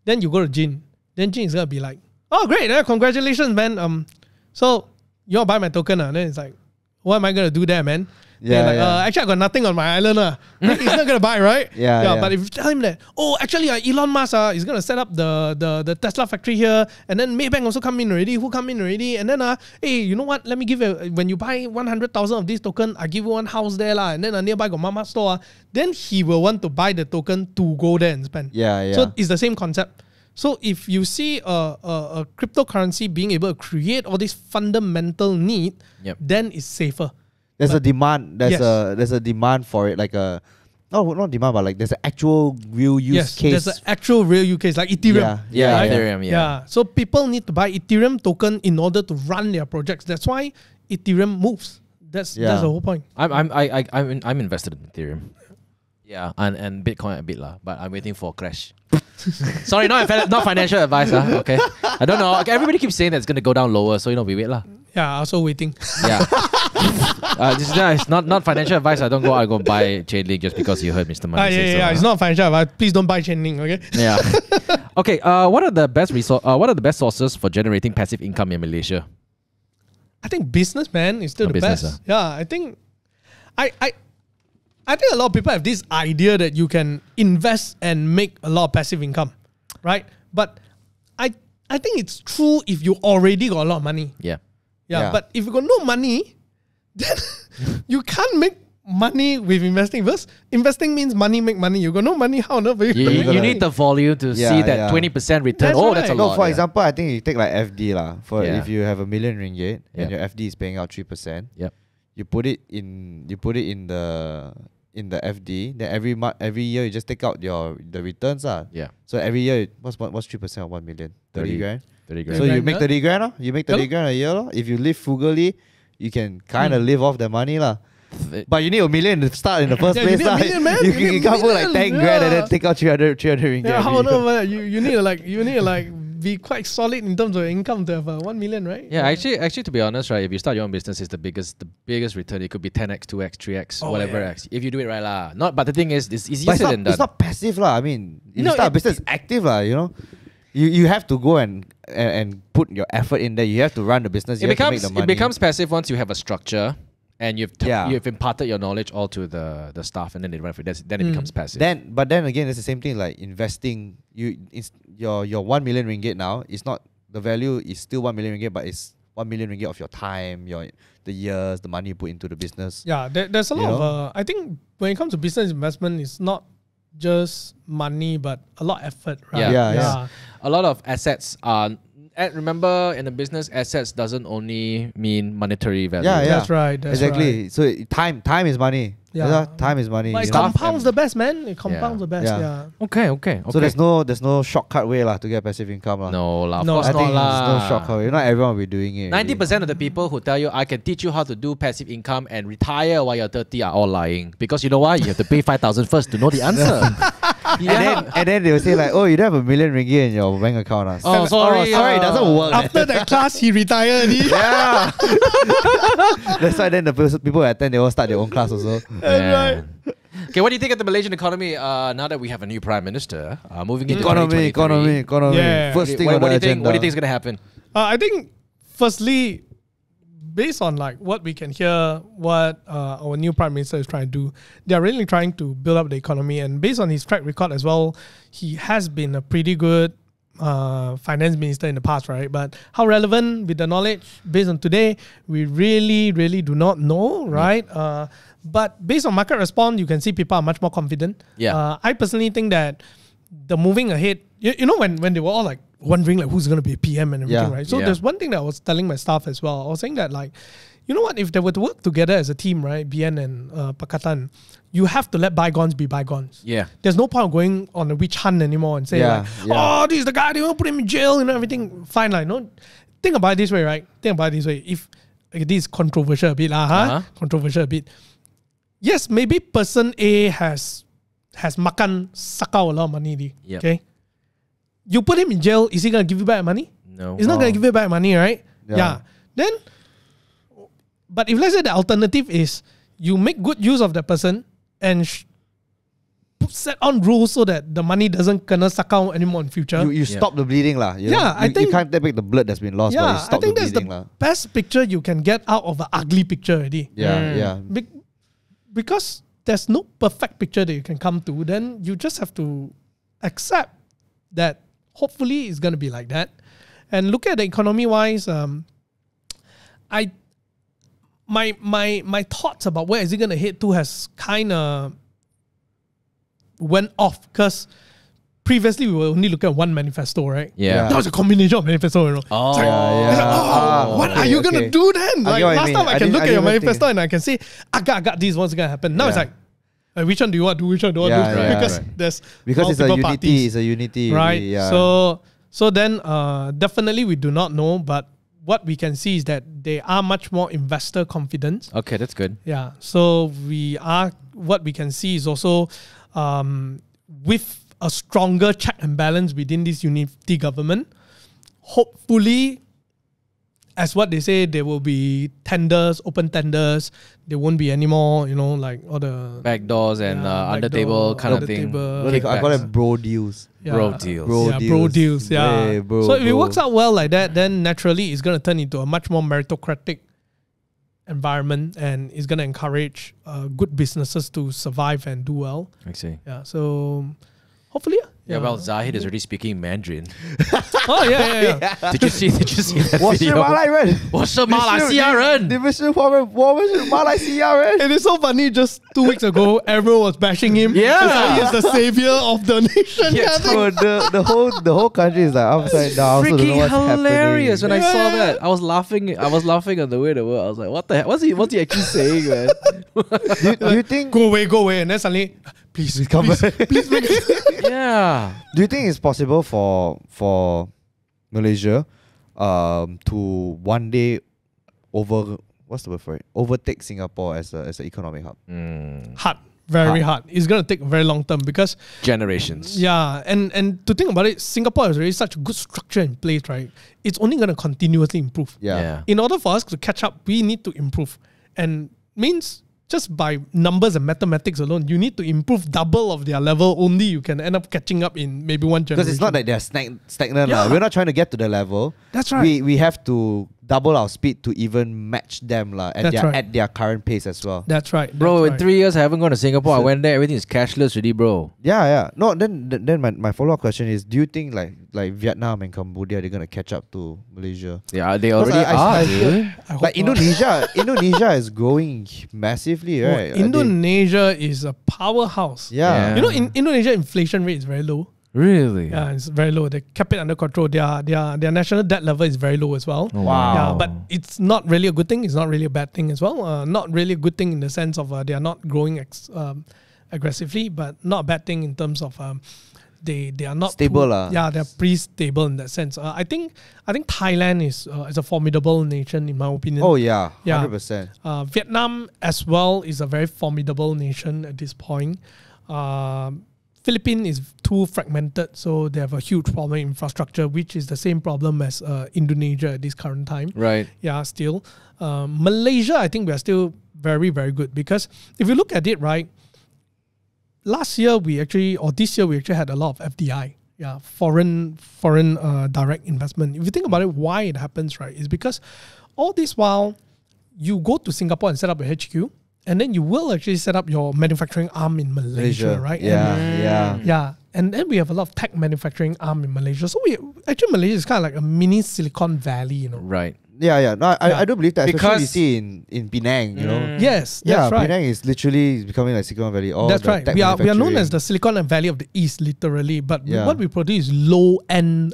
Then you go to Jin. Then Jin is going to be like, oh, great. Congratulations, man. So you want to buy my token? Then it's like, what am I going to do there, man? Yeah, like, actually, I got nothing on my island. He's not going to buy, right? Yeah. But if you tell him that, oh, actually, Elon Musk is going to set up the Tesla factory here, and then Maybank also come in already, and then, hey, you know what? Let me give you, when you buy 100,000 of this token, I give you one house there, and then nearby got Mama store. Then he will want to buy the token to go there and spend. Yeah. So it's the same concept. So if you see a cryptocurrency being able to create all this fundamental need, then it's safer. There's a demand for it, like a not demand, but like there's an actual real use case. There's an actual real use case, like Ethereum. Yeah, right? Ethereum. So people need to buy Ethereum token in order to run their projects. That's why Ethereum moves. That's the whole point. I'm invested in Ethereum. Yeah, and Bitcoin a bit lah, but I'm waiting for a crash. Sorry, not financial advice okay. I don't know. Okay, everybody keeps saying that it's gonna go down lower, so we wait lah. Yeah, also waiting. Yeah. It's not financial advice. I don't go out and go buy Chainlink just because you heard Mr. Money say so. Yeah. It's not financial advice. Please don't buy Chainlink, okay? Yeah. Okay. What are the best sources for generating passive income in Malaysia? I think business, man, is still the best. Yeah, I think I think a lot of people have this idea that you can invest and make a lot of passive income, right? But I think it's true if you already got a lot of money. Yeah. But if you got no money, then you can't make money with investing. First, investing means make money. You got no money, how on earth are you need the volume to see that 20% return. That's that's a lot. For example, I think you take like FD lah. If you have 1 million ringgit and your FD is paying out 3%, you put it in the FD. Then every year you just take out the returns lah. Yeah. So every year, what's 3% of 1 million? 30 grand. 30 grand. So you make 30 grand lah. You make 30 grand a year lah. If you live frugally, you can kind of live off the money lah. But you need 1 million to start in the first place. You can't put like 10 grand and then take out 300 ringgit. You need to be quite solid in terms of income to have 1 million, right? Yeah, actually, to be honest, right, if you start your own business, it's the biggest return. It could be 10x, 2x, 3x, whatever x. If you do it right, lah. But the thing is, it's easier than that. It's not passive, lah. I mean, you start a business, active, lah. You know, you have to go and put your effort in there. You have to run the business. It becomes passive once you have a structure. And you've imparted your knowledge all to the staff, and then they run for it. Then it becomes passive. But then again, it's the same thing like investing. Your 1 million ringgit now is not, the value is still 1 million ringgit, but it's 1 million ringgit of your time, the years, the money you put into the business. Yeah, there's a lot of I think when it comes to business investment, it's not just money, but a lot of effort, right? Yeah. A lot of assets are. Remember, in a business, assets doesn't only mean monetary value. That's right. So time is money. Time is money. But it compounds the best, man. It compounds the best. Yeah. Okay. So there's no shortcut way lah to get passive income lah. No, of course not. There's no shortcut way. Not everyone will be doing it. 90% of the people who tell you I can teach you how to do passive income and retire while you're 30 are all lying, because you know why? You have to pay 5,000 first to know the answer. And then they will say like, oh, you don't have 1 million ringgit in your bank account. Sorry, it doesn't work. After that class, he retired. Yeah. That's why then the people who attend, they all start their own class also. Right. Okay, what do you think of the Malaysian economy now that we have a new Prime Minister? Moving into 2023. Economy. First thing, what do you think is going to happen? I think, firstly, based on like what we can hear, what our new Prime Minister is trying to do, they are really trying to build up the economy. And based on his track record as well, he has been a pretty good finance minister in the past, right? But how relevant with the knowledge based on today, we really do not know, right? Mm. But based on market response, you can see people are much more confident. Yeah. I personally think that the moving ahead, you know, when they were all like wondering like who's going to be a PM and everything, right? So there's one thing that I was telling my staff as well. I was saying that like, you know what, if they were to work together as a team, right, BN and Pakatan, you have to let bygones be bygones. Yeah. There's no point going on a witch hunt anymore and saying oh, this is the guy, they want to put him in jail and everything. Fine, like, no, think about it this way, right? Think about it this way. If this is controversial a bit, controversial a bit. Yes, maybe person A has makan, suck out a lot of money. Yep. Okay. You put him in jail, is he going to give you back money? No. He's not going to give you back money, right? Yeah. Then, but if let's say the alternative is you make good use of that person and set on rules so that the money doesn't gonna suck out anymore in future. You stop the bleeding lah. I think you can't take back the blood that's been lost. Yeah, but you stop I think the that's bleeding, the best picture you can get out of an ugly picture already. Because there's no perfect picture that you can come to. Then you just have to accept that hopefully it's going to be like that. And look at the economy wise, my thoughts about where is it going to head to has kind of went off, because previously we were only looking at one manifesto, right? That was a combination of manifesto, you know. What are you going to do then? Like, last time I can look at your manifesto and I can say, I got this, what's going to happen? Now it's like, which one do you want to do? Which one do you want to do? Because it's a unity, parties, it's a unity. Right. So then definitely we do not know, but what we can see is that they are much more investor confident. Okay, that's good. Yeah. So we are, what we can see is also with a stronger check and balance within this unity government, hopefully, as what they say, there will be tenders, open tenders. There won't be any more, you know, like all the back doors and under table kind of thing. I call it bro deals. Bro deals. Yeah. Hey, bro, so if it works out well like that, then naturally it's going to turn into a much more meritocratic environment, and it's going to encourage good businesses to survive and do well. I see. Yeah. So hopefully. Yeah, well, Zahid is already speaking Mandarin. Did you see that video? It is so funny, just 2 weeks ago, everyone was bashing him. Yeah. He is the savior of the nation. Yeah, bro, the whole country is like upside down. Freaking hilarious when I saw that. I was laughing on the way to work. I was like, what the heck? What's he actually saying, man? do you think... Go away. And then suddenly... Please come back. Yeah. Do you think it's possible for Malaysia to one day overtake Singapore as an economic hub? Very hard. It's gonna take very long term, because generations. Yeah, and to think about it, Singapore has already such a good structure in place, right? It's only gonna continuously improve. Yeah. In order for us to catch up, we need to improve, and means. Just by numbers and mathematics alone, you need to improve double of their level. Only you can end up catching up in maybe one generation. Because it's not like they're stagnant. Yeah. We're not trying to get to their level. That's right. We have to double our speed to even match them at their current pace as well. That's right. Bro, in 3 years, I haven't gone to Singapore. So I went there, everything is cashless already, bro. Yeah. No, then my follow-up question is, do you think like Vietnam and Cambodia, they're going to catch up to Malaysia? Yeah, they already are. Like Indonesia is growing massively, right? Well, Indonesia is a powerhouse. Yeah. You know, in Indonesia, inflation rate is very low. Really? Yeah, it's very low. They kept it under control. Their national debt level is very low as well. Wow. Yeah, but it's not really a good thing. It's not really a bad thing as well. Not really a good thing in the sense of they are not growing aggressively, but not a bad thing in terms of they are not stable. They're pretty stable in that sense. I think Thailand is a formidable nation in my opinion. Oh yeah, 100%. Vietnam as well is a very formidable nation at this point. Philippines is too fragmented, so they have a huge problem in infrastructure, which is the same problem as Indonesia at this current time. Right. Yeah, still. Malaysia, I think we are still very, very good, because if you look at it, right, this year, we actually had a lot of FDI, foreign direct investment. If you think about it, why it happens, right, is because all this while you go to Singapore and set up a HQ, and then you will actually set up your manufacturing arm in Malaysia, right? Yeah, and, yeah. And then we have a lot of tech manufacturing arm in Malaysia. So we actually, Malaysia is kind of like a mini Silicon Valley, you know. Right. Yeah. No, I do believe that, because especially you see in Penang, you know. Yes, that's right. Penang is literally becoming like Silicon Valley. That's right. We are known as the Silicon Valley of the East, literally. But what we produce is low end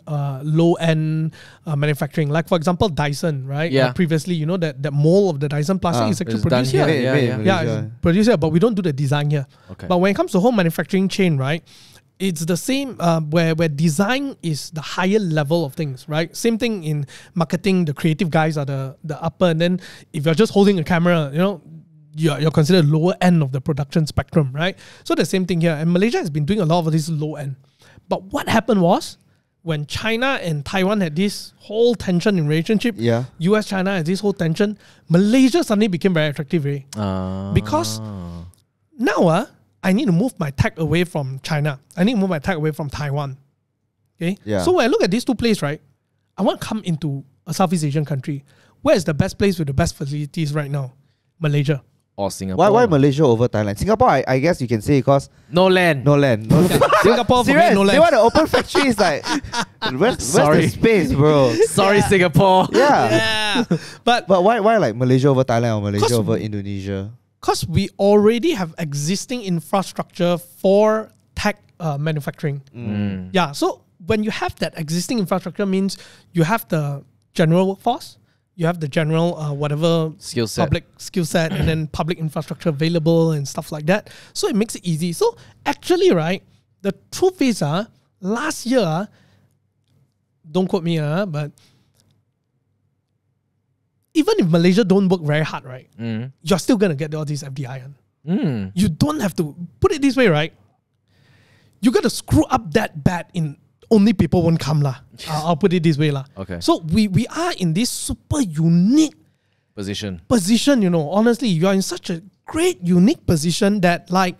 manufacturing. Like for example, Dyson, right? Yeah. Previously, you know that mold of the Dyson plastic is actually produced here. It's produced here, but we don't do the design here. Okay. But when it comes to whole manufacturing chain, right? It's the same where design is the higher level of things, right? Same thing in marketing. The creative guys are the upper, and then if you're just holding a camera, you know, you're considered lower end of the production spectrum, right? So the same thing here. And Malaysia has been doing a lot of this low end. But what happened was, when China and Taiwan had this whole tension in relationship, US-China had this whole tension, Malaysia suddenly became very attractive, eh? Because now, I need to move my tech away from China. I need to move my tech away from Taiwan. Okay? Yeah. So when I look at these two places, right, I want to come into a Southeast Asian country. Where is the best place with the best facilities right now? Malaysia. Or Singapore. Why Malaysia over Thailand? Singapore, I guess you can say, because... No land. Singapore for me, no land. They want to open factories like... Where's the space, bro? Sorry, Singapore. Yeah. But why like Malaysia over Thailand or Malaysia over Indonesia? Because we already have existing infrastructure for tech manufacturing. Mm. Yeah, so when you have that existing infrastructure, means you have the general workforce, you have the general whatever skill set, public skill set, and then public infrastructure available and stuff like that. So it makes it easy. So actually, right, the truth is, last year, don't quote me, but even if Malaysia don't work very hard, right, you're still going to get all these FDI. You don't have to, put it this way, right? You got to screw up that bad in only people won't come lah. I'll put it this way lah. Okay. So we are in this super unique position, you know, honestly, you are in such a great unique position that, like,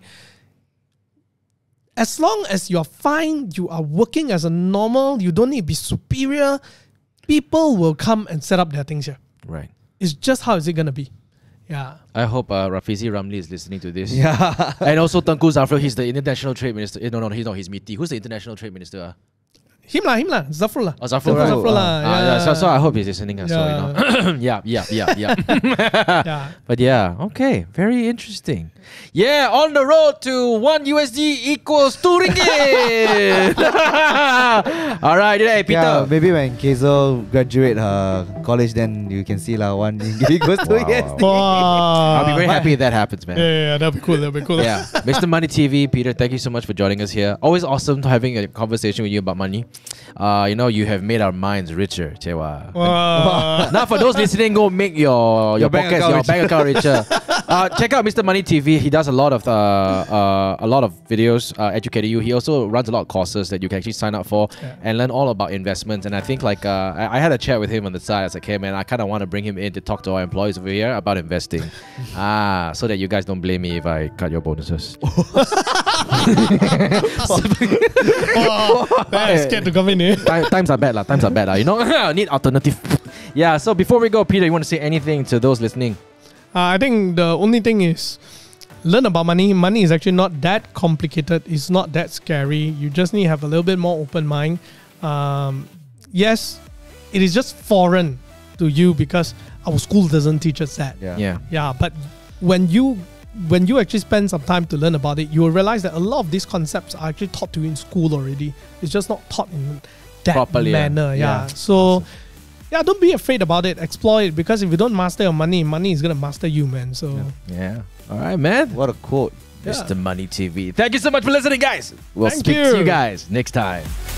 as long as you're fine, you are working as a normal, you don't need to be superior, people will come and set up their things here. Right. It's just how is it going to be? Yeah. I hope Rafizi Ramli is listening to this. Yeah. And also Tengku Zafrul, he's the international trade minister. No, he's not. He's Miti. Who's the international trade minister? Him lah. Zafrul lah. Oh, Zafrul. Right. Zafrul lah. Yeah. So I hope he's listening. Yeah. So, you know. Yeah. But yeah, okay. Very interesting. Yeah, on the road to $1 equals 2 ringgit. All right, hey, Peter. Yeah, maybe when Kazel graduate her college, then you can see lah, $1 equals 2 USD. Wow. I'll be very happy if that happens, man. Yeah, that'd be cool. Yeah, Mr. Money TV, Peter, thank you so much for joining us here. Always awesome having a conversation with you about money. You know, you have made our minds richer, Chewa. Now, for those listening, go make your pockets, your bank account richer. Check out Mr. Money TV. He does a lot of videos educating you. He also runs a lot of courses that you can actually sign up for and learn all about investments. And I think, like, I had a chat with him on the side. I was like, hey man, I kind of want to bring him in to talk to our employees over here about investing, so that you guys don't blame me if I cut your bonuses. I'm scared to come in here. Times are bad, you know. I need alternative. Yeah, so before we go, Peter, you want to say anything to those listening? I think the only thing is, learn about money. Money is actually not that complicated. It's not that scary. You just need to have a little bit more open mind. Yes, it is just foreign to you because our school doesn't teach us that. Yeah. But when you actually spend some time to learn about it, you will realize that a lot of these concepts are actually taught to you in school already. It's just not taught in that proper manner. Yeah. So. Awesome. Yeah, don't be afraid about it. Explore it, because if you don't master your money, money is going to master you, man. So yeah. All right, man. What a quote. Mr. Money TV. Thank you so much for listening, guys. We'll speak to you guys next time.